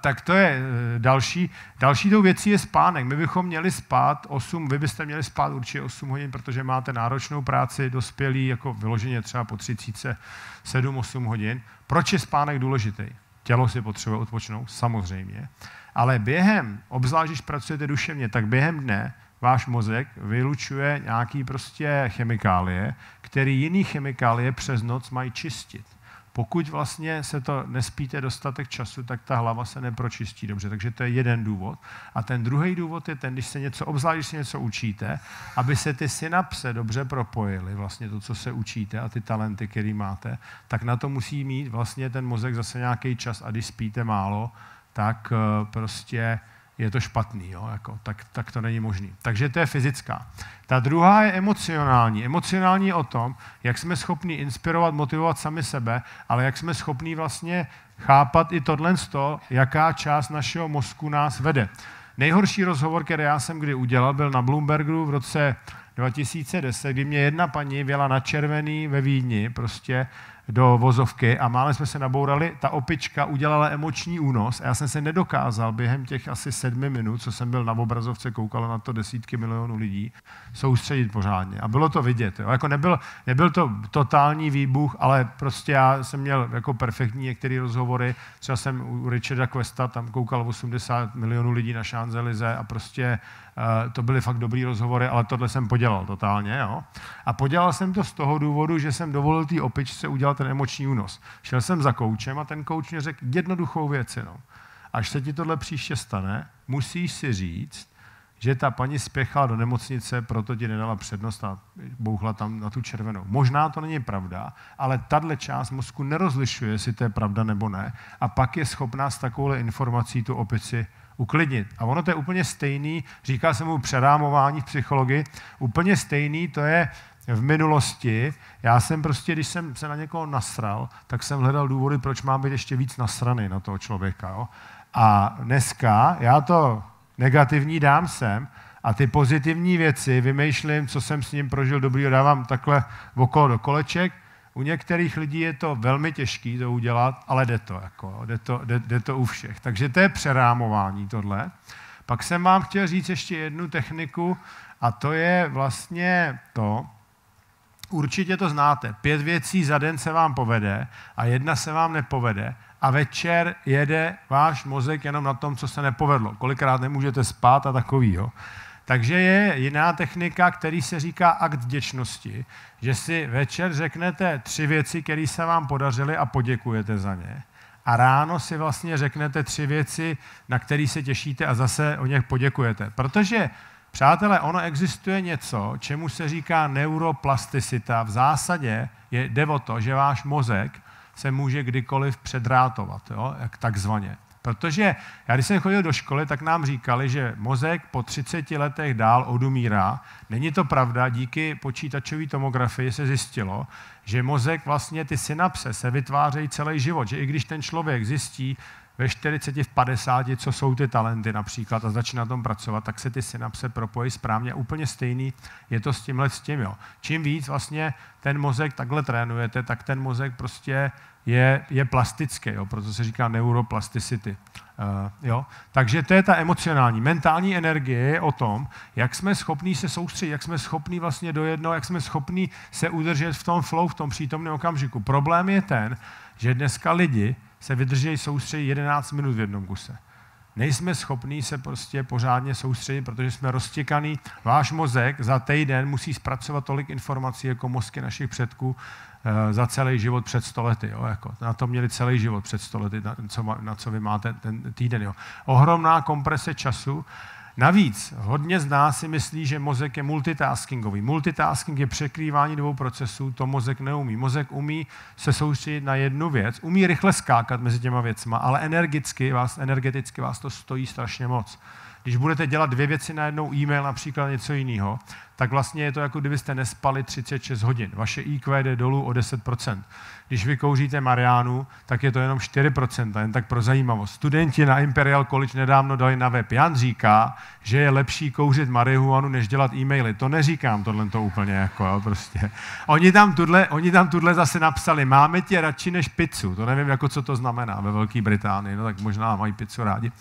tak to je další. Další tou věcí je spánek. My bychom měli spát osm, vy byste měli spát určitě osm hodin, protože máte náročnou práci, dospělí, jako vyloženě třeba po třicítce, sedm osm hodin. Proč je spánek důležitý? Tělo si potřebuje odpočinout, samozřejmě. Ale během, obzvlášť když pracujete duševně, tak během dne váš mozek vylučuje nějaké prostě chemikálie, které jiné chemikálie přes noc mají čistit. Pokud vlastně se to nespíte dostatek času, tak ta hlava se nepročistí dobře. Takže to je jeden důvod. A ten druhý důvod je ten, když se něco, obzvlášť když se něco učíte, aby se ty synapse dobře propojily, vlastně to, co se učíte a ty talenty, které máte, tak na to musí mít vlastně ten mozek zase nějaký čas. A když spíte málo, tak prostě je to špatný, jo? Jako, tak, tak to není možný. Takže to je fyzická. Ta druhá je emocionální. Emocionální je o tom, jak jsme schopni inspirovat, motivovat sami sebe, ale jak jsme schopni vlastně chápat i tohle z toho, jaká část našeho mozku nás vede. Nejhorší rozhovor, který já jsem kdy udělal, byl na Bloombergu v roce dva tisíce deset, kdy mě jedna paní vjela na červený ve Vídni prostě do vozovky a málem jsme se nabourali, ta opička udělala emoční únos a já jsem se nedokázal během těch asi sedmi minut, co jsem byl na obrazovce, koukalo na to desítky milionů lidí, soustředit pořádně. A bylo to vidět. Jo. Jako nebyl, nebyl to totální výbuch, ale prostě já jsem měl jako perfektní některé rozhovory. Třeba jsem u Richarda Questa, tam koukalo osmdesát milionů lidí na Champs-Élysées a prostě uh, to byly fakt dobrý rozhovory, ale tohle jsem podělal totálně. Jo. A podělal jsem to z toho důvodu, že jsem dovolil té opičce udělat ten emoční únos. Šel jsem za koučem a ten kouč mě řekl jednoduchou věc jenom. Až se ti tohle příště stane, musíš si říct, že ta paní spěchala do nemocnice, proto ti nedala přednost a bouchla tam na tu červenou. Možná to není pravda, ale tahle část mozku nerozlišuje, jestli to je pravda nebo ne, a pak je schopná s takovouhle informací tu opici uklidnit. A ono to je úplně stejný, říká se mu přerámování v psychologii, úplně stejný to je v minulosti. Já jsem prostě, když jsem se na někoho nasral, tak jsem hledal důvody, proč mám být ještě víc nasraný na toho člověka. Jo? A dneska já to negativní dám sem a ty pozitivní věci vymýšlím, co jsem s ním prožil dobrý, dávám takhle okolo do koleček. U některých lidí je to velmi těžké to udělat, ale jde to, jako, jde to, jde, jde to u všech. Takže to je přerámování tohle. Pak jsem vám chtěl říct ještě jednu techniku a to je vlastně to, určitě to znáte, pět věcí za den se vám povede a jedna se vám nepovede a večer jede váš mozek jenom na tom, co se nepovedlo. Kolikrát nemůžete spát a takovýho. Takže je jiná technika, který se říká akt vděčnosti, že si večer řeknete tři věci, které se vám podařily a poděkujete za ně. A ráno si vlastně řeknete tři věci, na které se těšíte a zase o něch poděkujete. Protože, přátelé, ono existuje něco, čemu se říká neuroplasticita. V zásadě je, jde o to, že váš mozek se může kdykoliv předrátovat, jo? Jak takzvaně. Protože já, když jsem chodil do školy, tak nám říkali, že mozek po třiceti letech dál odumírá. Není to pravda, díky počítačové tomografii se zjistilo, že mozek vlastně ty synapse se vytvářejí celý život, že i když ten člověk zjistí ve čtyřiceti, v padesáti, co jsou ty talenty například a začne na tom pracovat, tak se ty synapse propojí správně. Úplně stejný je to s tímhle s tím. Jo. Čím víc vlastně ten mozek takhle trénujete, tak ten mozek prostě je, je plastický, jo, proto se říká neuroplasticity. Uh, jo. Takže to je ta emocionální. Mentální energie je o tom, jak jsme schopní se soustředit, jak jsme schopní vlastně dojedno, jak jsme schopní se udržet v tom flow, v tom přítomném okamžiku. Problém je ten, že dneska lidi se vydrží soustředit jedenáct minut v jednom kuse. nejsme schopní se prostě pořádně soustředit, protože jsme roztěkaný. Váš mozek za týden musí zpracovat tolik informací jako mozky našich předků za celý život před stolety. Jo, jako. Na to měli celý život před stolety, na co, na co vy máte ten týden. Jo. Ohromná komprese času. Navíc hodně z nás si myslí, že mozek je multitaskingový. Multitasking je překrývání dvou procesů, to mozek neumí. Mozek umí se soustředit na jednu věc, umí rychle skákat mezi těma věcma, ale energicky vás, energeticky vás to stojí strašně moc. Když budete dělat dvě věci na jednou, e-mail například něco jiného, tak vlastně je to, jako kdybyste nespali třicet šest hodin. Vaše í kvé jde dolů o deset procent. Když vy kouříte mariánu, tak je to jenom čtyři procenta, jen tak pro zajímavost. Studenti na Imperial College nedávno dali na web. Jan říká, že je lepší kouřit marihuanu, než dělat e-maily. To neříkám tohle to úplně, jako jo, prostě. Oni tam, tuhle, oni tam tuhle zase napsali, máme tě radši než pizzu. To nevím, jako co to znamená ve Velké Británii, no tak možná mají pizzu rádi.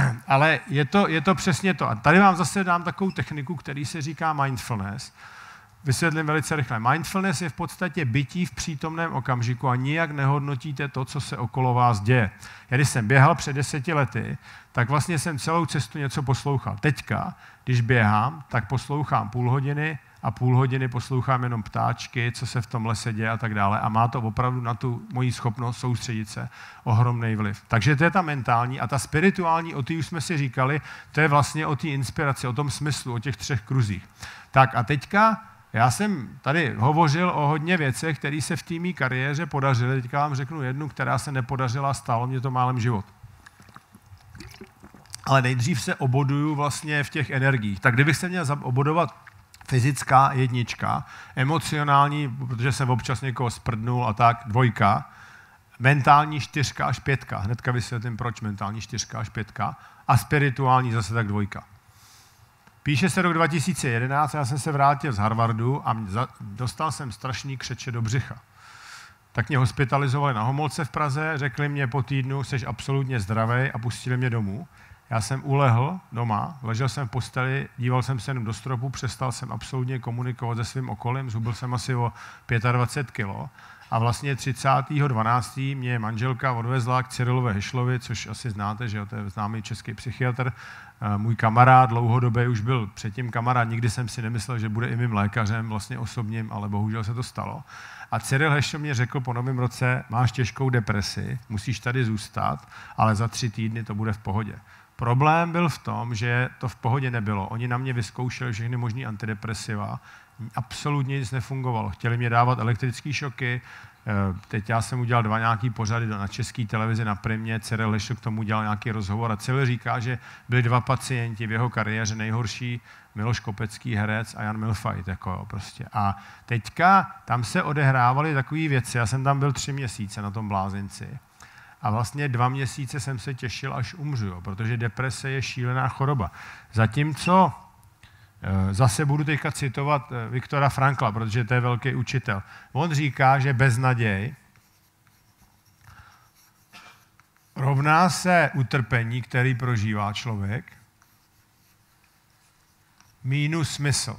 Uh, ale je to, je to přesně to. A tady vám zase dám takovou techniku, který se říká mindfulness. Vysvětlím velice rychle. Mindfulness je v podstatě bytí v přítomném okamžiku a nijak nehodnotíte to, co se okolo vás děje. Já když jsem běhal před deseti lety, tak vlastně jsem celou cestu něco poslouchal. Teďka, když běhám, tak poslouchám půl hodiny a půl hodiny poslouchám jenom ptáčky, co se v tom lese děje a tak dále. A má to opravdu na tu moji schopnost soustředit se ohromný vliv. Takže to je ta mentální a ta spirituální, o té už jsme si říkali, to je vlastně o té inspiraci, o tom smyslu, o těch třech kruzích. Tak a teďka já jsem tady hovořil o hodně věcech, které se v té mý kariéře podařily. Teďka vám řeknu jednu, která se nepodařila, stálo mě to málem život. Ale nejdřív se oboduju vlastně v těch energiích. Tak kdybych se měl obodovat fyzická jednička, emocionální, protože jsem občas někoho sprdnul a tak, dvojka, mentální čtyřka až pětka. Hnedka vysvětlím, proč mentální čtyřka až pětka. A spirituální zase tak dvojka. Píše se rok dva tisíce jedenáct, já jsem se vrátil z Harvardu a dostal jsem strašný křeče do břicha. Tak mě hospitalizovali na Homolce v Praze, řekli mě po týdnu, jsi absolutně zdravý a pustili mě domů. Já jsem ulehl doma, ležel jsem v posteli, díval jsem se jenom do stropu, přestal jsem absolutně komunikovat se svým okolím, zhubil jsem asi o dvacet pět kilo a vlastně třicátého prosince mě manželka odvezla k Cyrilové Hešlovi, což asi znáte, že to je známý český psychiatr, můj kamarád, dlouhodobý už byl předtím kamarád, nikdy jsem si nemyslel, že bude i mým lékařem, vlastně osobním, ale bohužel se to stalo. A Cyril Hešel mě řekl po novém roce, máš těžkou depresi, musíš tady zůstat, ale za tři týdny to bude v pohodě. Problém byl v tom, že to v pohodě nebylo. Oni na mě vyzkoušeli všechny možný antidepresiva. Absolutně nic nefungovalo. Chtěli mě dávat elektrické šoky. Teď já jsem udělal dva nějaký pořady na české televizi na Primě. Cyril Lešo k tomu udělal nějaký rozhovor a Cyril říká, že byli dva pacienti v jeho kariéře nejhorší, Miloš Kopecký herec a Jan Milfajt. Jako prostě. A teďka tam se odehrávaly takové věci. Já jsem tam byl tři měsíce na tom blázinci. A vlastně dva měsíce jsem se těšil, až umřu, jo, protože deprese je šílená choroba. Zatímco, zase budu teďka citovat Viktora Frankla, protože to je velký učitel. On říká, že beznaděj rovná se utrpení, který prožívá člověk, mínus smysl.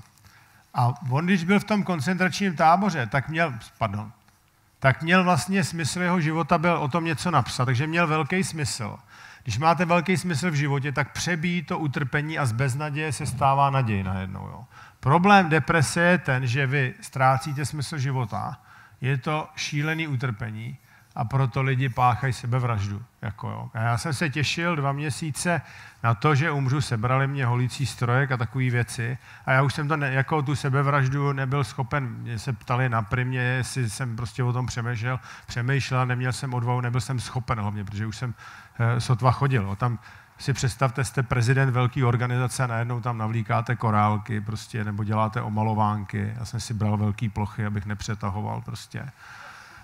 A on, když byl v tom koncentračním táboře, tak měl, pardon, tak měl vlastně smysl jeho života, byl o tom něco napsat, takže měl velký smysl. Když máte velký smysl v životě, tak přebíjí to utrpení a z beznaděje se stává naděj najednou. Jo. Problém deprese je ten, že vy ztrácíte smysl života, je to šílený utrpení a proto lidi páchají sebevraždu. Jako jo. A já jsem se těšil dva měsíce na to, že umřu, sebrali mě holící strojek a takové věci. A já už jsem to, ne, jako tu sebevraždu nebyl schopen, mě se ptali na Primě, jestli jsem prostě o tom přemýšlel, přemýšlel, neměl jsem odvahu, nebyl jsem schopen hlavně, protože už jsem e, sotva chodil. Tam si představte, jste prezident velké organizace a najednou tam navlíkáte korálky prostě, nebo děláte omalovánky. Já jsem si bral velké plochy, abych nepřetahoval prostě.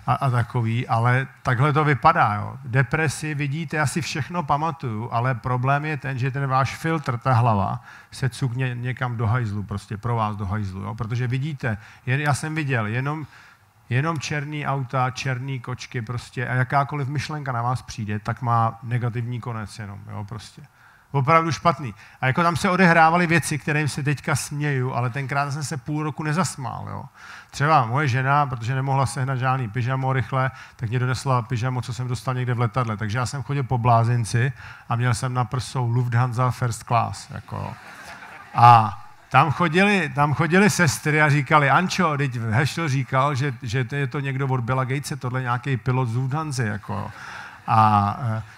A, a takový, ale takhle to vypadá. Jo. Depresi vidíte, já si všechno pamatuju, ale problém je ten, že ten váš filtr, ta hlava, se cukne někam do hajzlu, prostě pro vás do hajzlu, jo. Protože vidíte, jen, já jsem viděl jenom, jenom černý auta, černý kočky prostě a jakákoliv myšlenka na vás přijde, tak má negativní konec jenom, jo, prostě. Opravdu špatný. A jako tam se odehrávaly věci, kterým se teďka směju, ale tenkrát jsem se půl roku nezasmál. Jo. Třeba moje žena, protože nemohla sehnat žádný pyžamo rychle, tak mě donesla pyžamo, co jsem dostal někde v letadle. Takže já jsem chodil po blázinci a měl jsem na prsou Lufthansa First Class. Jako. A tam chodili, tam chodili sestry a říkali, Ančo, teď Hešel říkal, že, že je to někdo od Billa Gatese, tohle nějaký pilot z Lufthansa. Jako. A,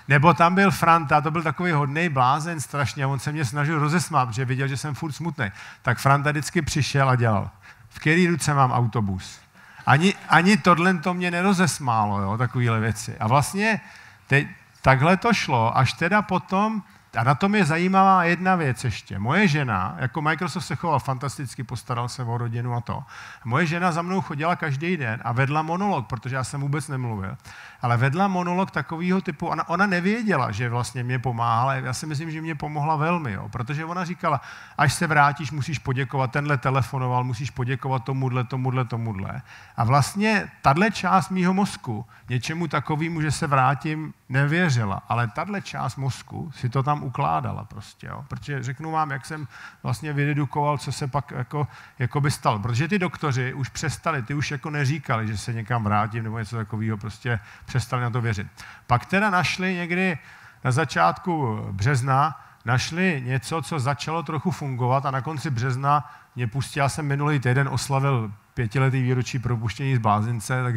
nebo tam byl Franta, to byl takový hodnej blázen strašně, on se mě snažil rozesmát, protože viděl, že jsem furt smutnej. Tak Franta vždycky přišel a dělal, v který ruce mám autobus. Ani, ani tohle to mě nerozesmálo, jo, takovýhle věci. A vlastně teď, takhle to šlo, až teda potom, a na tom je zajímavá jedna věc ještě. Moje žena, jako Microsoft se choval fantasticky, postaral se o rodinu a to. Moje žena za mnou chodila každý den a vedla monolog, protože já jsem vůbec nemluvil, ale vedla monolog takového typu, ona, ona nevěděla, že vlastně mě pomáhala, já si myslím, že mě pomohla velmi, jo, protože ona říkala, až se vrátíš, musíš poděkovat, tenhle telefonoval, musíš poděkovat tomuhle, tomuhle, tomuhle. A vlastně tahle část mýho mozku něčemu takovému, že se vrátím, nevěřila, ale tahle část mozku si to tam ukládala prostě, jo? Protože řeknu vám, jak jsem vlastně vydedukoval, co se pak jako, jako by stalo, protože ty doktoři už přestali, ty už jako neříkali, že se někam vrátím nebo něco takového, prostě přestali na to věřit. Pak teda našli někdy na začátku března, našli něco, co začalo trochu fungovat a na konci března mě pustil, já jsem minulý týden oslavil pětiletý výročí propuštění z blázince, tak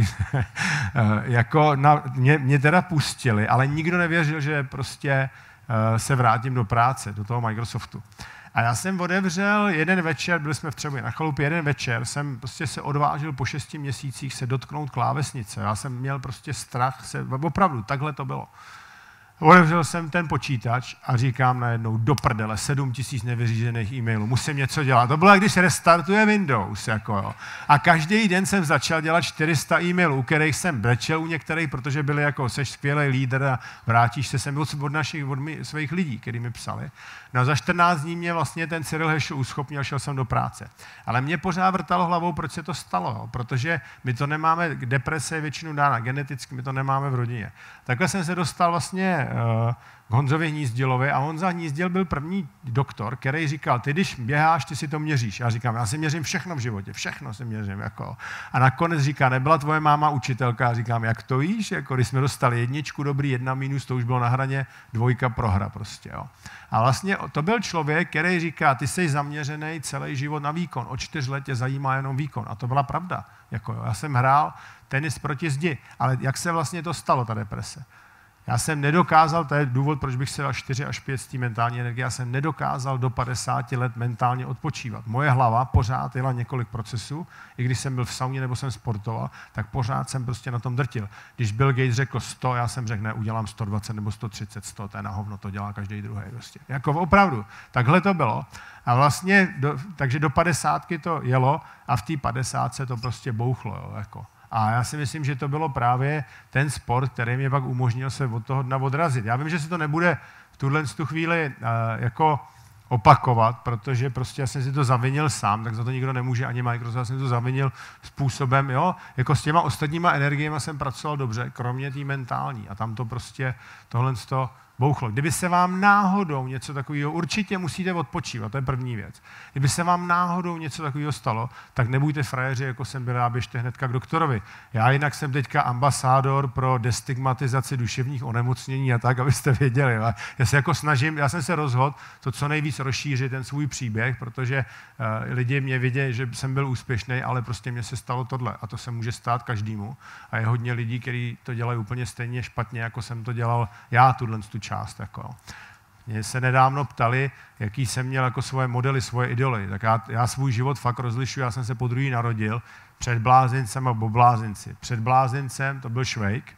jako na, mě, mě teda pustili, ale nikdo nevěřil, že prostě se vrátím do práce, do toho Microsoftu. A já jsem otevřel jeden večer, byli jsme v Třeboni na chalupě, jeden večer jsem prostě se odvážil po šesti měsících se dotknout klávesnice. Já jsem měl prostě strach, se, opravdu, takhle to bylo. Otevřel jsem ten počítač a říkám najednou, do prdele, sedm tisíc nevyřízených e-mailů, musím něco dělat. To bylo, když restartuje Windows. Jako, jo. A každý den jsem začal dělat čtyři sta e-mailů, u kterých jsem brečel, u některých, protože byli jako, seš skvělý lídr a vrátíš se sem od, od našich, od mý, svých lidí, který mi psali. No za čtrnáct dní mě vlastně ten Cyril Heš uschopnil, šel jsem do práce. Ale mě pořád vrtalo hlavou, proč se to stalo, jo. Protože my to nemáme, deprese je většinou dána geneticky, my to nemáme v rodině. Takhle jsem se dostal vlastně k Honzovi Hnízdilovi a Honza Hnízdil byl první doktor, který říkal, ty když běháš, ty si to měříš. Já říkám, já si měřím všechno v životě, všechno si měřím. Jako. A nakonec říká, nebyla tvoje máma učitelka, a říkám, jak to víš, jako, když jsme dostali jedničku, dobrý, jedna minus, to už bylo na hraně, dvojka, prohra prostě. Jo. A vlastně to byl člověk, který říká, ty jsi zaměřený celý život na výkon, od čtyř let tě zajímá jenom výkon. A to byla pravda. Jako, jo. Já jsem hrál tenis proti zdi, ale jak se vlastně to stalo, ta deprese? Já jsem nedokázal, to je důvod, proč bych se dal čtyři až pět z té mentální energie, já jsem nedokázal do padesáti let mentálně odpočívat. Moje hlava pořád jela několik procesů, i když jsem byl v sauně nebo jsem sportoval, tak pořád jsem prostě na tom drtil. Když Bill Gates řekl sto, já jsem řekl, ne, udělám sto dvacet nebo sto třicet, sto, to je na hovno, to dělá každý druhý. Prostě. Jako opravdu, takhle to bylo. A vlastně, do, takže do padesátky to jelo a v té padesátce to prostě bouchlo, jo, jako. A já si myslím, že to bylo právě ten sport, který mě pak umožnil se od toho dna odrazit. Já vím, že se to nebude v tuhle chvíli uh, jako opakovat, protože prostě já jsem si to zavinil sám, tak za to nikdo nemůže, ani Microsoft, já jsem to zavinil způsobem, jo, jako s těma ostatníma energiema jsem pracoval dobře, kromě té mentální a tam to prostě tohle to bouchlo. Kdyby se vám náhodou něco takového, určitě musíte odpočívat, to je první věc. Kdyby se vám náhodou něco takového stalo, tak nebuďte frajeři, jako jsem byl, a běžte hnedka k doktorovi. Já jinak jsem teďka ambasádor pro destigmatizaci duševních onemocnění a tak, abyste věděli. Já se jako snažím, já jsem se rozhodl to co nejvíc rozšířit, ten svůj příběh, protože uh, lidi mě vidějí, že jsem byl úspěšný, ale prostě mně se stalo tohle a to se může stát každému. A je hodně lidí, kteří to dělají úplně stejně špatně, jako jsem to dělal já, tuhle část. Jako. Mě se nedávno ptali, jaký jsem měl jako svoje modely, svoje idoly. Tak já, já svůj život fakt rozlišuji, já jsem se po druhý narodil před blázincem a po blázinci. Před blázincem to byl Švejk,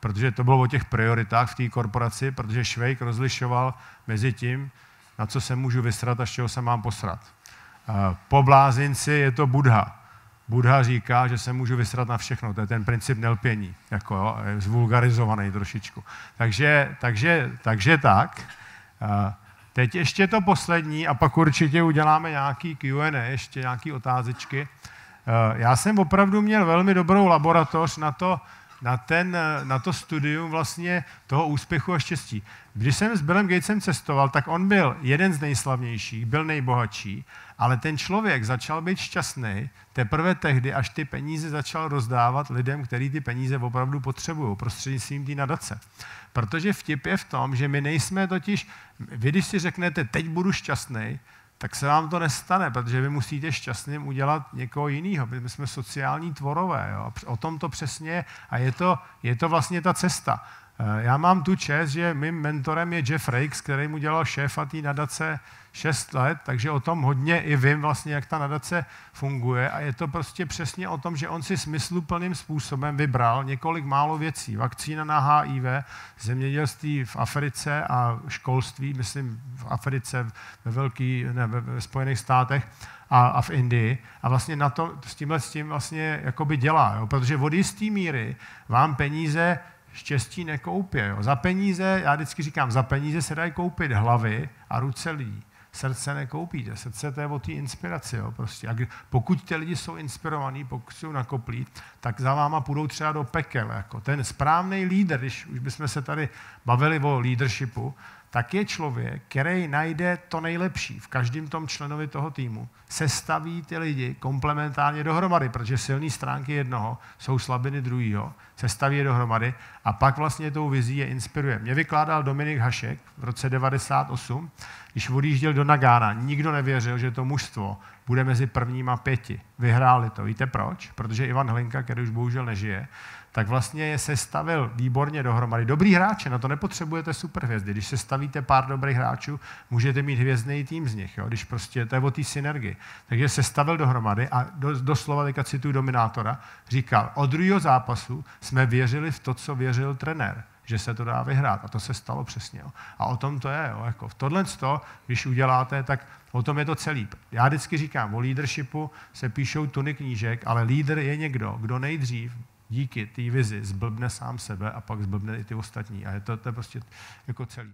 protože to bylo o těch prioritách v té korporaci, protože Švejk rozlišoval mezi tím, na co se můžu vysrat a z čeho se mám posrat. Po blázinci je to Buddha. Buddha říká, že se můžu vysrat na všechno. To je ten princip nelpění, jako jo, je zvulgarizovaný trošičku. Takže, takže, takže tak. Teď ještě to poslední a pak určitě uděláme nějaký Q and A, ještě nějaké otázečky. Já jsem opravdu měl velmi dobrou laboratoř na to, na, ten, na to studium vlastně toho úspěchu a štěstí. Když jsem s Billem Gatesem cestoval, tak on byl jeden z nejslavnějších, byl nejbohatší, ale ten člověk začal být šťastný teprve tehdy, až ty peníze začal rozdávat lidem, kteří ty peníze opravdu potřebují, prostřednictvím té nadace. Protože vtip je v tom, že my nejsme totiž, vy když si řeknete, teď budu šťastný, tak se vám to nestane, protože vy musíte šťastným udělat někoho jiného. My jsme sociální tvorové. Jo? O tom to přesně a je to, je to vlastně ta cesta. Já mám tu čest, že mým mentorem je Jeff Rakes, který mu dělal šéfa té nadace šest let, takže o tom hodně i vím vlastně, jak ta nadace funguje a je to prostě přesně o tom, že on si smysluplným způsobem vybral několik málo věcí. Vakcína na há í vé, zemědělství v Africe a školství, myslím v Africe, ve, velký, ne, ve Spojených státech a, a v Indii a vlastně na to, s tímhle s tím vlastně jakoby dělá, jo? Protože od jistý míry vám peníze štěstí nekoupě. Jo. Za peníze, já vždycky říkám, za peníze se dají koupit hlavy a ruce lidí. Srdce nekoupíte. Srdce to je o té inspiraci. Jo, prostě. A pokud ty lidi jsou inspirovaní, pokud jsou nakoplí, tak za váma půjdou třeba do pekel. Jako. Ten správný lídr, když už bychom se tady bavili o leadershipu, tak je člověk, který najde to nejlepší v každém tom členovi toho týmu. Sestaví ty lidi komplementárně dohromady, protože silné stránky jednoho jsou slabiny druhého. Sestaví je dohromady a pak vlastně tou vizí je inspiruje. Mě vykládal Dominik Hašek v roce devadesát osm, když odjížděl do Nagána. Nikdo nevěřil, že to mužstvo bude mezi prvníma pěti. Vyhráli to. Víte proč? Protože Ivan Hlinka, který už bohužel nežije, tak vlastně je sestavil výborně dohromady. Dobrý hráče, na to nepotřebujete superhvězdy. Když sestavíte pár dobrých hráčů, můžete mít hvězdný tým z nich, jo? Když prostě to je o té synergii. Takže sestavil dohromady a do, doslova teďka cituju Dominátora, říkal, od druhého zápasu jsme věřili v to, co věřil trenér, že se to dá vyhrát. A to se stalo přesně. Jo. A o tom to je. Jo. Jako v tohle, to, když uděláte, tak o tom je to celý. Já vždycky říkám, o leadershipu se píšou tuny knížek, ale lídr je někdo, kdo nejdřív díky té vizi zblbne sám sebe a pak zblbne i ty ostatní. A je to, to je prostě jako celý.